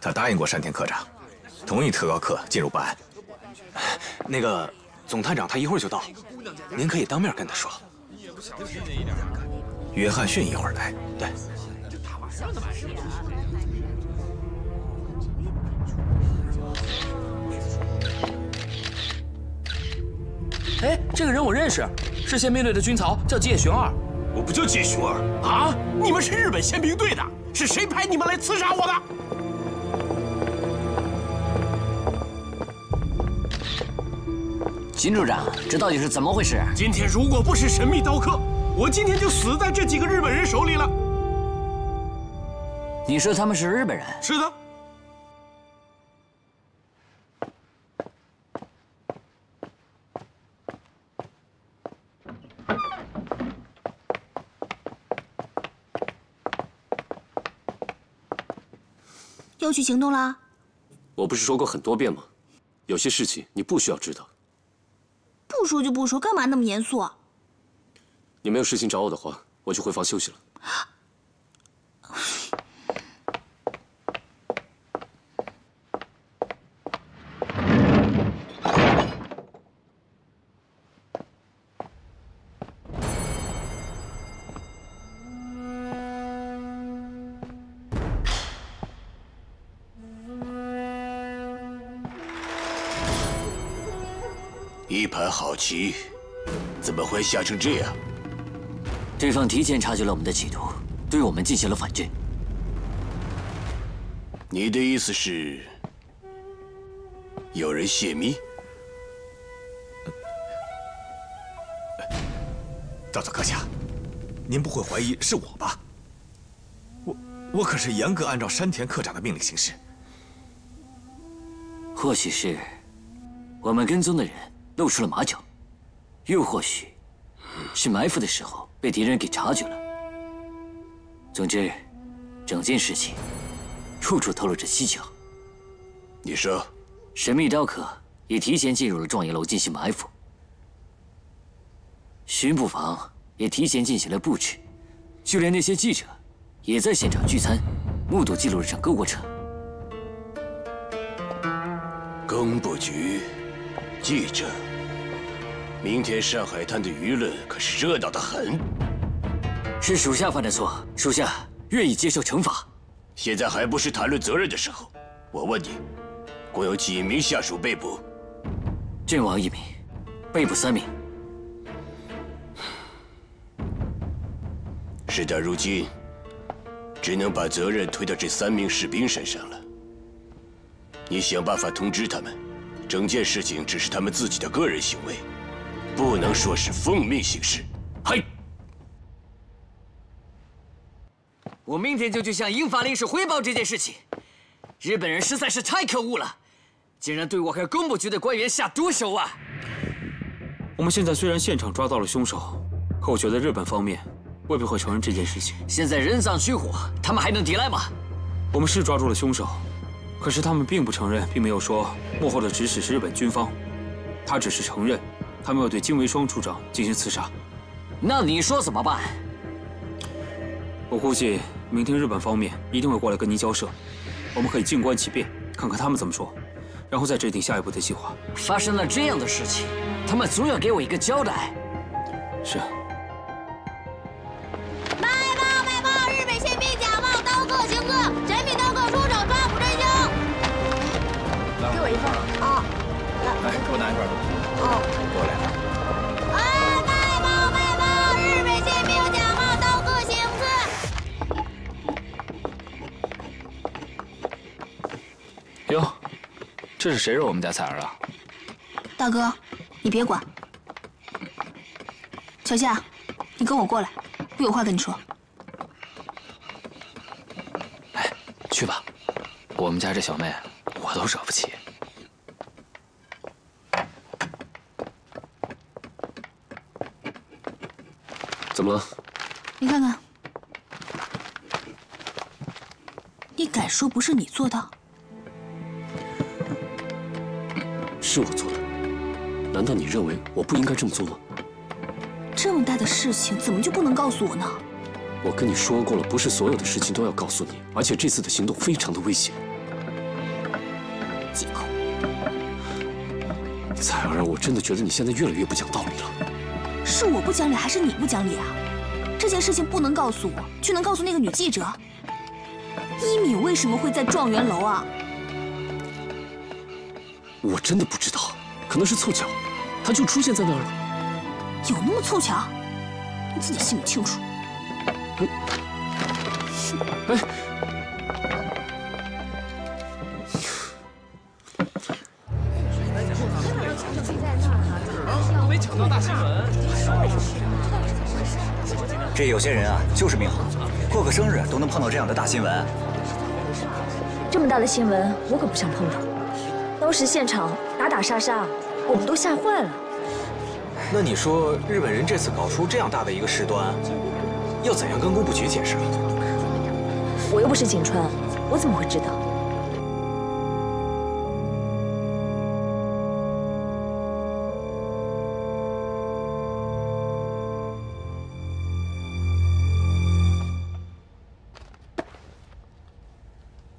他答应过山田科长，同意特高课进入办案。那个总探长他一会儿就到，您可以当面跟他说。约翰逊一会儿来。对。哎，这个人我认识，是宪兵队的军曹，叫芥雄二。我不叫芥雄二啊！你们是日本宪兵队的，是谁派你们来刺杀我的？金处长，这到底是怎么回事？今天如果不是神秘刀客，我今天就死在这几个日本人手里了。你说他们是日本人？是的。 又去行动了？我不是说过很多遍吗？有些事情你不需要知道。不说就不说，干嘛那么严肃？你没有事情找我的话，我去回房休息了。一盘好棋，怎么会下成这样？对方提前察觉了我们的企图，对我们进行了反制。你的意思是，有人泄密？大佐阁下，您不会怀疑是我吧？我我可是严格按照山田科长的命令行事。或许是我们跟踪的人 露出了马脚，又或许是埋伏的时候被敌人给察觉了。总之，整件事情处处透露着蹊跷。你说，神秘刀客也提前进入了状元楼进行埋伏，巡捕房也提前进行了布置，就连那些记者也在现场聚餐，目睹记录了整个过程。工部局。 记者，明天上海滩的舆论可是热闹得很。是属下犯的错，属下愿意接受惩罚。现在还不是谈论责任的时候。我问你，共有几名下属被捕？阵亡一名，被捕三名。事到如今，只能把责任推到这三名士兵身上了。你想办法通知他们。 整件事情只是他们自己的个人行为，不能说是奉命行事。嗨，我明天就去向英法领事汇报这件事情。日本人实在是太可恶了，竟然对我和工部局的官员下毒手啊！我们现在虽然现场抓到了凶手，可我觉得日本方面未必会承认这件事情。现在人赃俱获，他们还能抵赖吗？我们是抓住了凶手。 可是他们并不承认，并没有说幕后的指使是日本军方，他只是承认他们要对金维双处长进行刺杀。那你说怎么办？我估计明天日本方面一定会过来跟您交涉，我们可以静观其变，看看他们怎么说，然后再制定下一步的计划。发生了这样的事情，他们总要给我一个交代。是。 给我一份啊！来，我拿一块东西。哦，给我来啊！啊，卖报卖报，日本宪兵假冒到各行次。哟，这是谁惹我们家彩儿了？大哥，你别管。小夏，你跟我过来，我有话跟你说。 去吧，我们家这小妹我都惹不起。怎么了？你看看，你敢说不是你做的？是我做的，难道你认为我不应该这么做吗？这么大的事情，怎么就不能告诉我呢？ 我跟你说过了，不是所有的事情都要告诉你，而且这次的行动非常的危险。借口。彩儿，我真的觉得你现在越来越不讲道理了。是我不讲理，还是你不讲理啊？这件事情不能告诉我，却能告诉那个女记者。一敏为什么会在状元楼啊？我真的不知道，可能是凑巧，她就出现在那儿了。有那么凑巧？你自己心里清楚。 哎，没抢到大新闻。这有些人啊，就是命好，过个生日都能碰到这样的大新闻。这么大的新闻，我可不想碰到。当时现场打打杀杀，我们都吓坏了。那你说，日本人这次搞出这样大的一个事端？ 要怎样跟工部局解释啊？我又不是井川，我怎么会知道？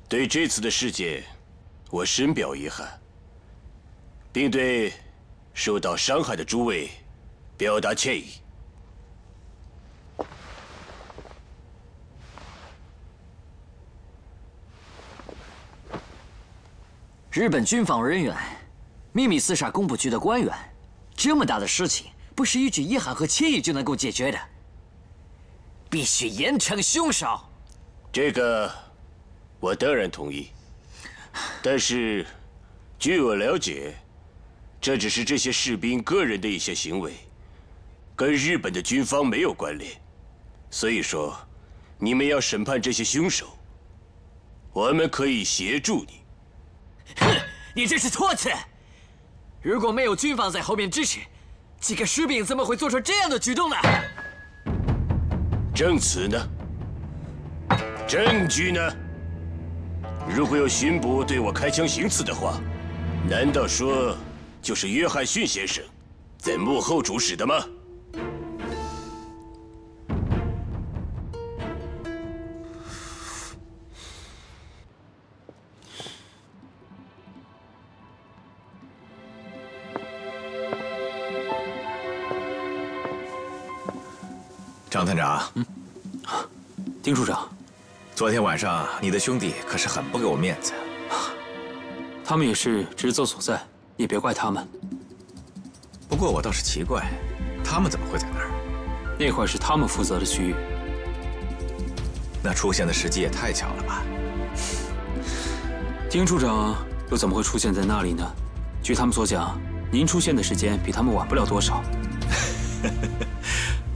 对这次的事件，我深表遗憾，并对受到伤害的诸位表达歉意。 日本军访人员秘密刺杀工部局的官员，这么大的事情不是一举一喊和歉意就能够解决的，必须严惩凶手。这个我当然同意，但是据我了解，这只是这些士兵个人的一些行为，跟日本的军方没有关联。所以说，你们要审判这些凶手，我们可以协助你。 哼，你这是托词！如果没有军方在后面支持，几个士兵怎么会做出这样的举动呢？证词呢？证据呢？如果有巡捕对我开枪行刺的话，难道说就是约翰逊先生在幕后主使的吗？张探长，嗯，丁处长，昨天晚上你的兄弟可是很不给我面子，他们也是职责所在，也别怪他们。不过我倒是奇怪，他们怎么会在那儿？那块是他们负责的区域。那出现的时机也太巧了吧？丁处长又怎么会出现在那里呢？据他们所讲，您出现的时间比他们晚不了多少。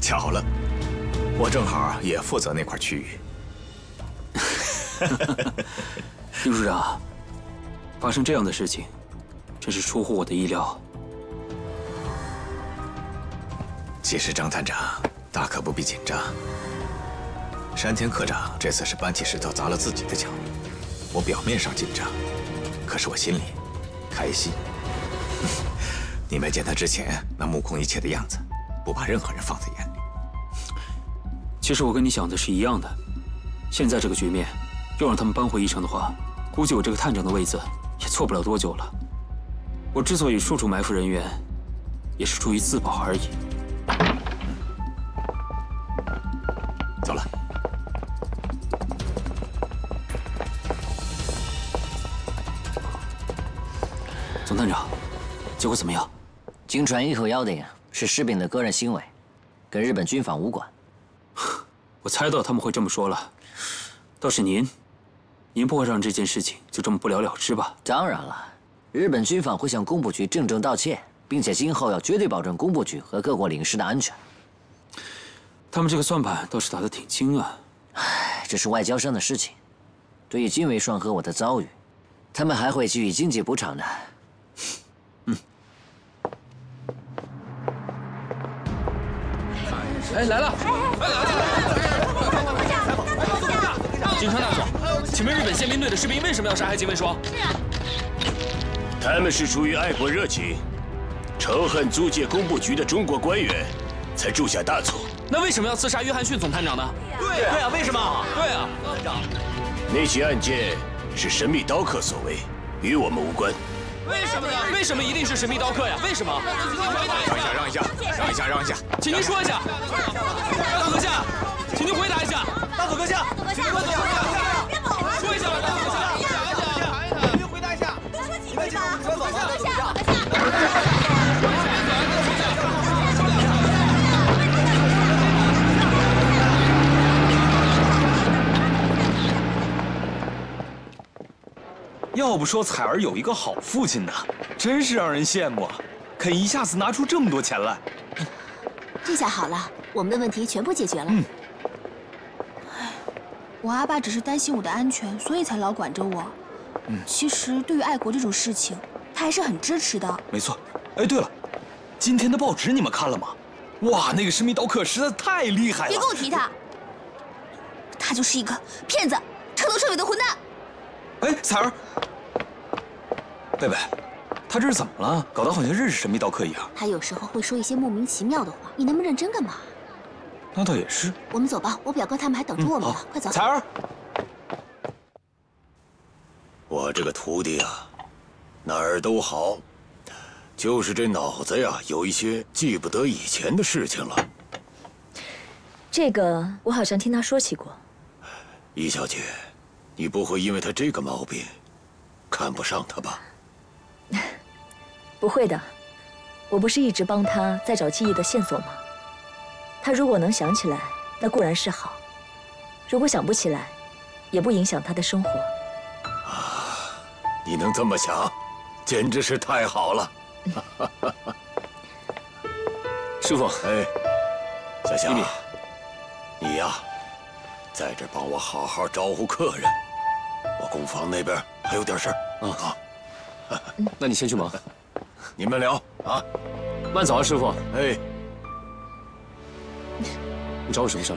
巧了。 我正好也负责那块区域。丁处长，发生这样的事情，真是出乎我的意料。其实张探长大可不必紧张。山田科长这次是搬起石头砸了自己的脚。我表面上紧张，可是我心里开心。你没见他之前那目空一切的样子，不把任何人放在眼里。 其实我跟你想的是一样的，现在这个局面，要让他们扳回一城的话，估计我这个探长的位子也坐不了多久了。我之所以处处埋伏人员，也是出于自保而已。走了。总探长，结果怎么样？经传一口妖定是施秉的个人行为，跟日本军方无关。我猜到他们会这么说了。倒是您，您不会让这件事情就这么不了了之吧？当然了，日本军方会向工部局郑重道歉，并且今后要绝对保证工部局和各国领事的安全。他们这个算盘倒是打得挺精啊。唉，这是外交上的事情。对于金维双和我的遭遇，他们还会给予经济补偿的。 哎，来了！哎，来了！警察大佐，请问日本宪兵队的士兵为什么要杀害金卫双？是。他们是出于爱国热情，仇恨租界工部局的中国官员，才铸下大错。那为什么要刺杀约翰逊总探长呢？对呀，对呀，为什么？对啊，探长。那起案件是神秘刀客所为，与我们无关。为什么呢？为什么一定是神秘刀客呀？为什么？让一下，让一下，让一下，让一下，请您说一下。 大佐阁下，请您回答一下。大佐阁下，请您回答一下。说一下，大佐阁下，回答一下，请您回答一下。多说几句吧。大佐阁下，大佐阁下。要不说彩儿有一个好父亲呢，真是让人羡慕啊，肯一下子拿出这么多钱来。这下好了。 我们的问题全部解决了。嗯。哎，我阿爸只是担心我的安全，所以才老管着我。嗯。其实对于爱国这种事情，他还是很支持的。没错。哎，对了，今天的报纸你们看了吗？哇，那个神秘刀客实在太厉害了。别跟我提他，他就是一个骗子，彻头彻尾的混蛋。哎，彩儿，贝贝。 他这是怎么了？搞得好像认识神秘刀客一样。他有时候会说一些莫名其妙的话，你那么认真干嘛？那倒也是。我们走吧，我表哥他们还等着我们呢，快走。彩儿，我这个徒弟啊，哪儿都好，就是这脑子呀，有一些记不得以前的事情了。这个我好像听他说起过。易小姐，你不会因为他这个毛病，看不上他吧？ 不会的，我不是一直帮他在找记忆的线索吗？他如果能想起来，那固然是好；如果想不起来，也不影响他的生活。啊，你能这么想，简直是太好了！师傅，哎，小霞，你呀，在这帮我好好招呼客人，我工坊那边还有点事儿。嗯，好。 那你先去忙，你们聊啊。慢走啊，师傅。哎，你找我什么事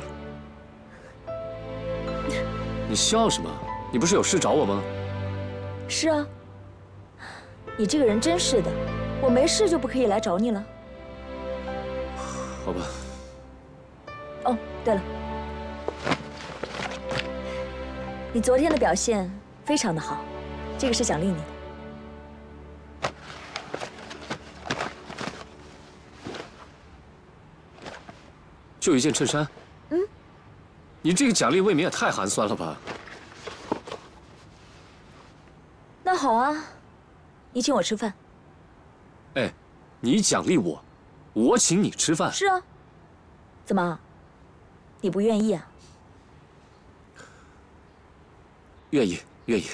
儿？你笑什么？你不是有事找我吗？是啊。你这个人真是的，我没事就不可以来找你了。好吧。哦，对了，你昨天的表现非常的好，这个是奖励你的。 就一件衬衫，嗯，你这个奖励未免也太寒酸了吧？那好啊，你请我吃饭。哎，你奖励我，我请你吃饭。是啊，怎么，你不愿意啊？愿意，愿意。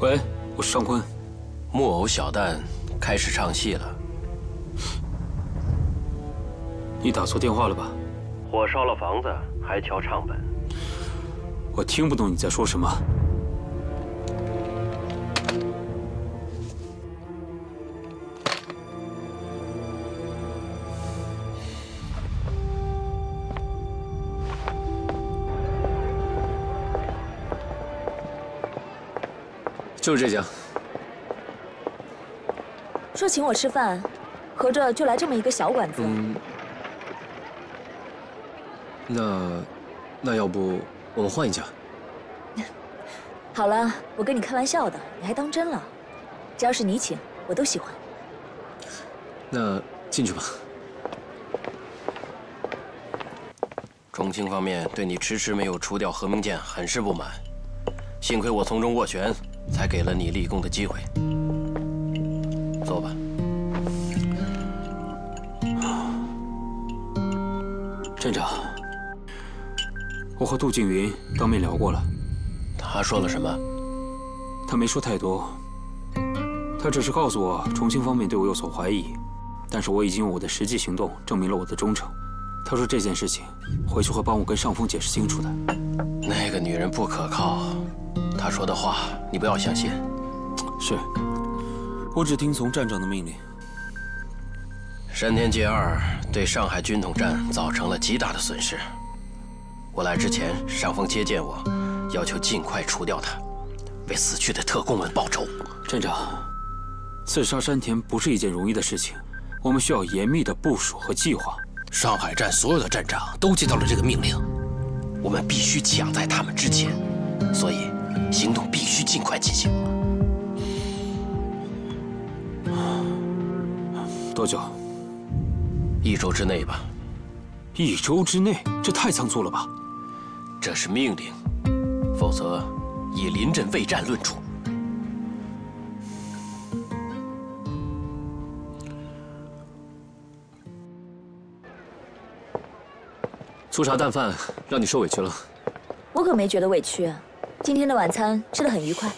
喂，我是张坤。木偶小旦开始唱戏了。你打错电话了吧？火烧了房子，还瞧唱本。我听不懂你在说什么。就是这家。说请我吃饭，合着就来这么一个小馆子。嗯。那，那要不我们换一家？好了，我跟你开玩笑的，你还当真了？只要是你请，我都喜欢。那进去吧。重庆方面对你迟迟没有除掉何明剑很是不满，幸亏我从中斡旋，才给了你立功的机会。坐吧。镇长，我和杜静云当面聊过了。他说了什么？他没说太多，他只是告诉我重庆方面对我有所怀疑，但是我已经用我的实际行动证明了我的忠诚。 他说这件事情回去会帮我跟上峰解释清楚的。那个女人不可靠，她说的话你不要相信。是，我只听从站长的命令。山田介二对上海军统站造成了极大的损失。我来之前，上峰接见我，要求尽快除掉他，为死去的特工们报仇。站长，刺杀山田不是一件容易的事情，我们需要严密的部署和计划。 上海站所有的站长都接到了这个命令，我们必须抢在他们之前，所以行动必须尽快进行。多久？一周之内吧。一周之内，这太仓促了吧？这是命令，否则以临阵畏战论处。粗茶淡饭，让你受委屈了。我可没觉得委屈啊，今天的晚餐吃得很愉快。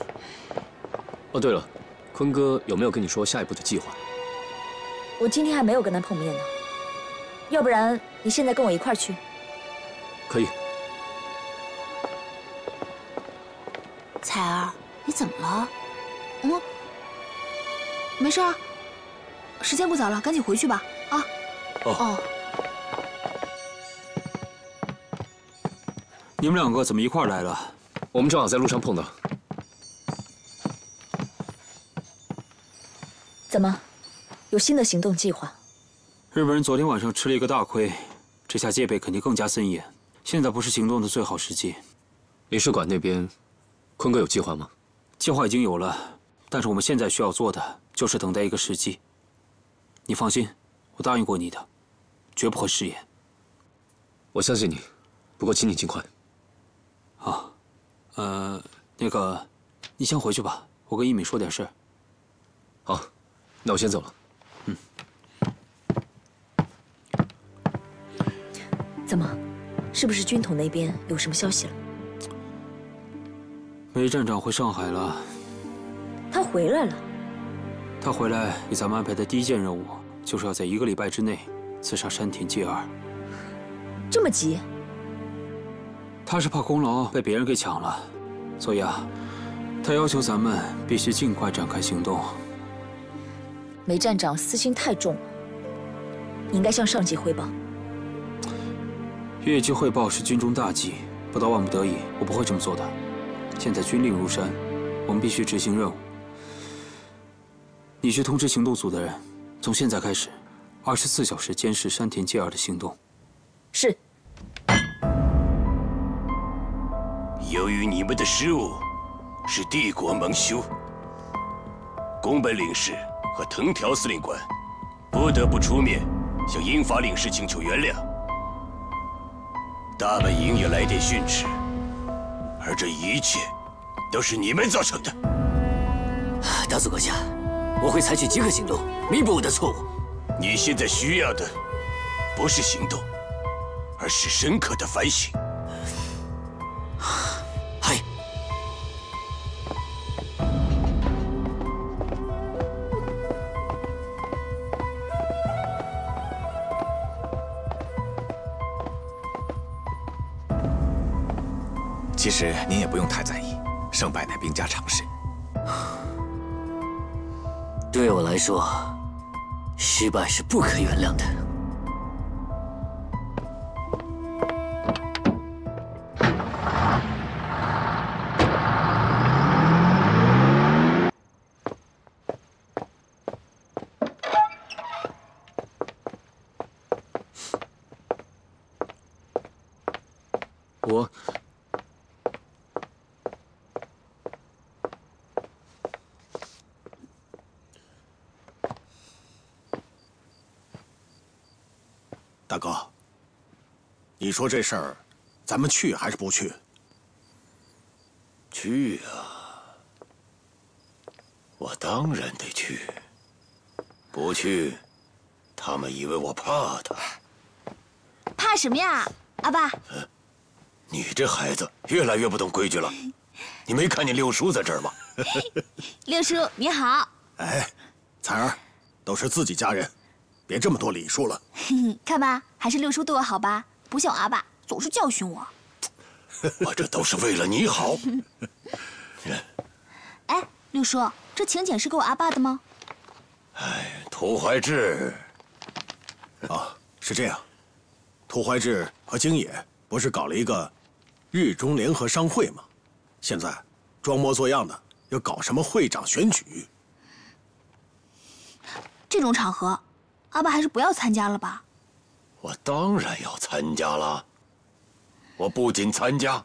哦，对了，坤哥有没有跟你说下一步的计划？我今天还没有跟他碰面呢，要不然你现在跟我一块儿去？可以。彩儿，你怎么了？嗯，没事啊。时间不早了，赶紧回去吧。啊。哦。哦。 你们两个怎么一块儿来了？我们正好在路上碰到。怎么，有新的行动计划？日本人昨天晚上吃了一个大亏，这下戒备肯定更加森严。现在不是行动的最好时机。领事馆那边，坤哥有计划吗？计划已经有了，但是我们现在需要做的就是等待一个时机。你放心，我答应过你的，绝不会食言。我相信你，不过请你尽快。 好，呃，那个，你先回去吧，我跟一米说点事。好，那我先走了。嗯。怎么，是不是军统那边有什么消息了？梅站长回上海了。他回来了。他回来给咱们安排的第一件任务，就是要在一个礼拜之内刺杀山田介二。这么急？ 他是怕功劳被别人给抢了，所以啊，他要求咱们必须尽快展开行动。梅站长私心太重了，你应该向上级汇报。越级汇报是军中大忌，不到万不得已，我不会这么做的。现在军令如山，我们必须执行任务。你去通知行动组的人，从现在开始，二十四小时监视山田介二的行动。是。 由于你们的失误，使帝国蒙羞。宫本领事和藤条司令官不得不出面向英法领事请求原谅。大本营也来电训斥，而这一切都是你们造成的。大佐阁下，我会采取即刻行动弥补我的错误。你现在需要的不是行动，而是深刻的反省。 嗨，其实您也不用太在意，胜败乃兵家常事。对我来说，失败是不可原谅的。 大哥，你说这事儿，咱们去还是不去？去啊！我当然得去。不去，他们以为我怕他。怕什么呀，阿爸？你这孩子越来越不懂规矩了。你没看见六叔在这儿吗？六叔你好。哎，彩儿，都是自己家人，别这么多礼数了。看吧，还是六叔对我好吧。 不像阿爸总是教训我，我这都是为了你好。哎，六叔，这请柬是给我阿爸的吗？哎，涂怀志。啊，是这样，涂怀志和京野不是搞了一个日中联合商会吗？现在装模作样的要搞什么会长选举？这种场合，阿爸还是不要参加了吧。 我当然要参加了。我不仅参加，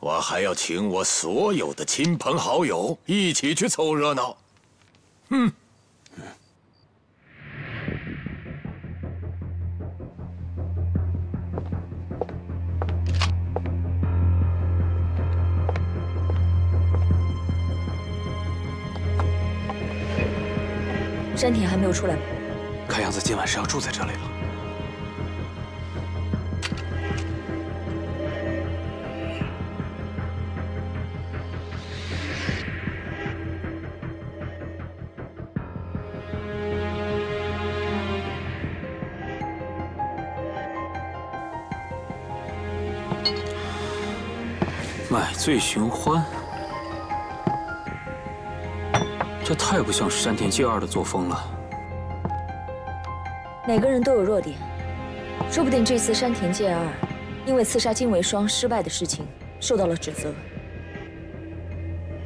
我还要请我所有的亲朋好友一起去凑热闹。嗯。山田还没有出来吗？看样子今晚是要住在这里了。 买醉寻欢，这太不像是山田介二的作风了。每个人都有弱点，说不定这次山田介二因为刺杀金为霜失败的事情受到了指责，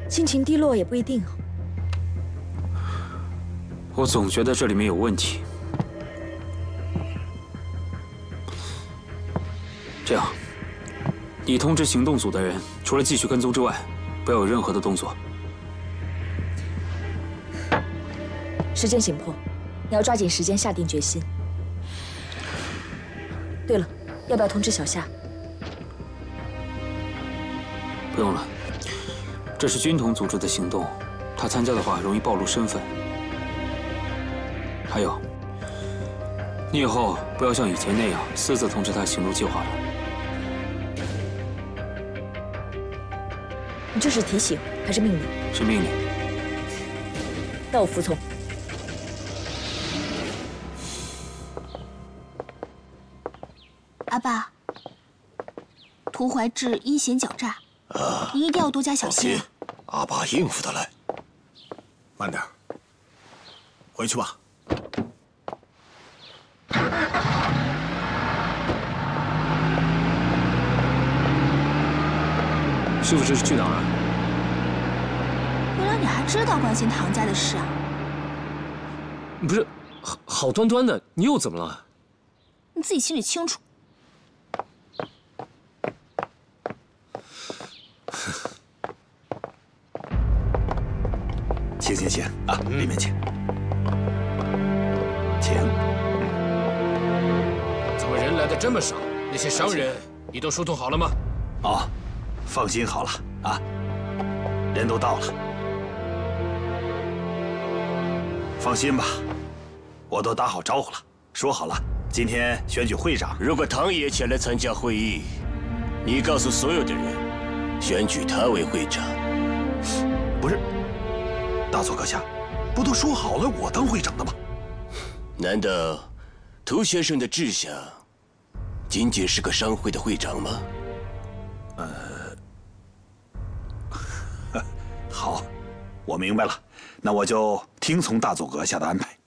心情低落也不一定啊。我总觉得这里面有问题。这样。 你通知行动组的人，除了继续跟踪之外，不要有任何的动作。时间紧迫，你要抓紧时间下定决心。对了，要不要通知小夏？不用了，这是军统组织的行动，他参加的话容易暴露身份。还有，你以后不要像以前那样私自通知他行动计划了。 你这是提醒还是命令？是命令。那我服从。阿爸，涂怀志阴险狡诈，啊、你一定要多加小心、啊。阿爸应付得来。慢点，回去吧。 师傅这是去哪儿啊？原来你还知道关心唐家的事啊！不是，好好端端的，你又怎么了？你自己心里清楚。请请请啊，里面请，请。怎么人来的这么少？那些商人你都疏通好了吗？哦。 放心好了啊，人都到了，放心吧，我都打好招呼了，说好了，今天选举会长。如果唐爷前来参加会议，你告诉所有的人，选举他为会长。不是，大佐阁下，不都说好了我当会长的吗？难道涂先生的志向仅仅是个商会的会长吗？呃。 好，我明白了，那我就听从大佐阁下的安排。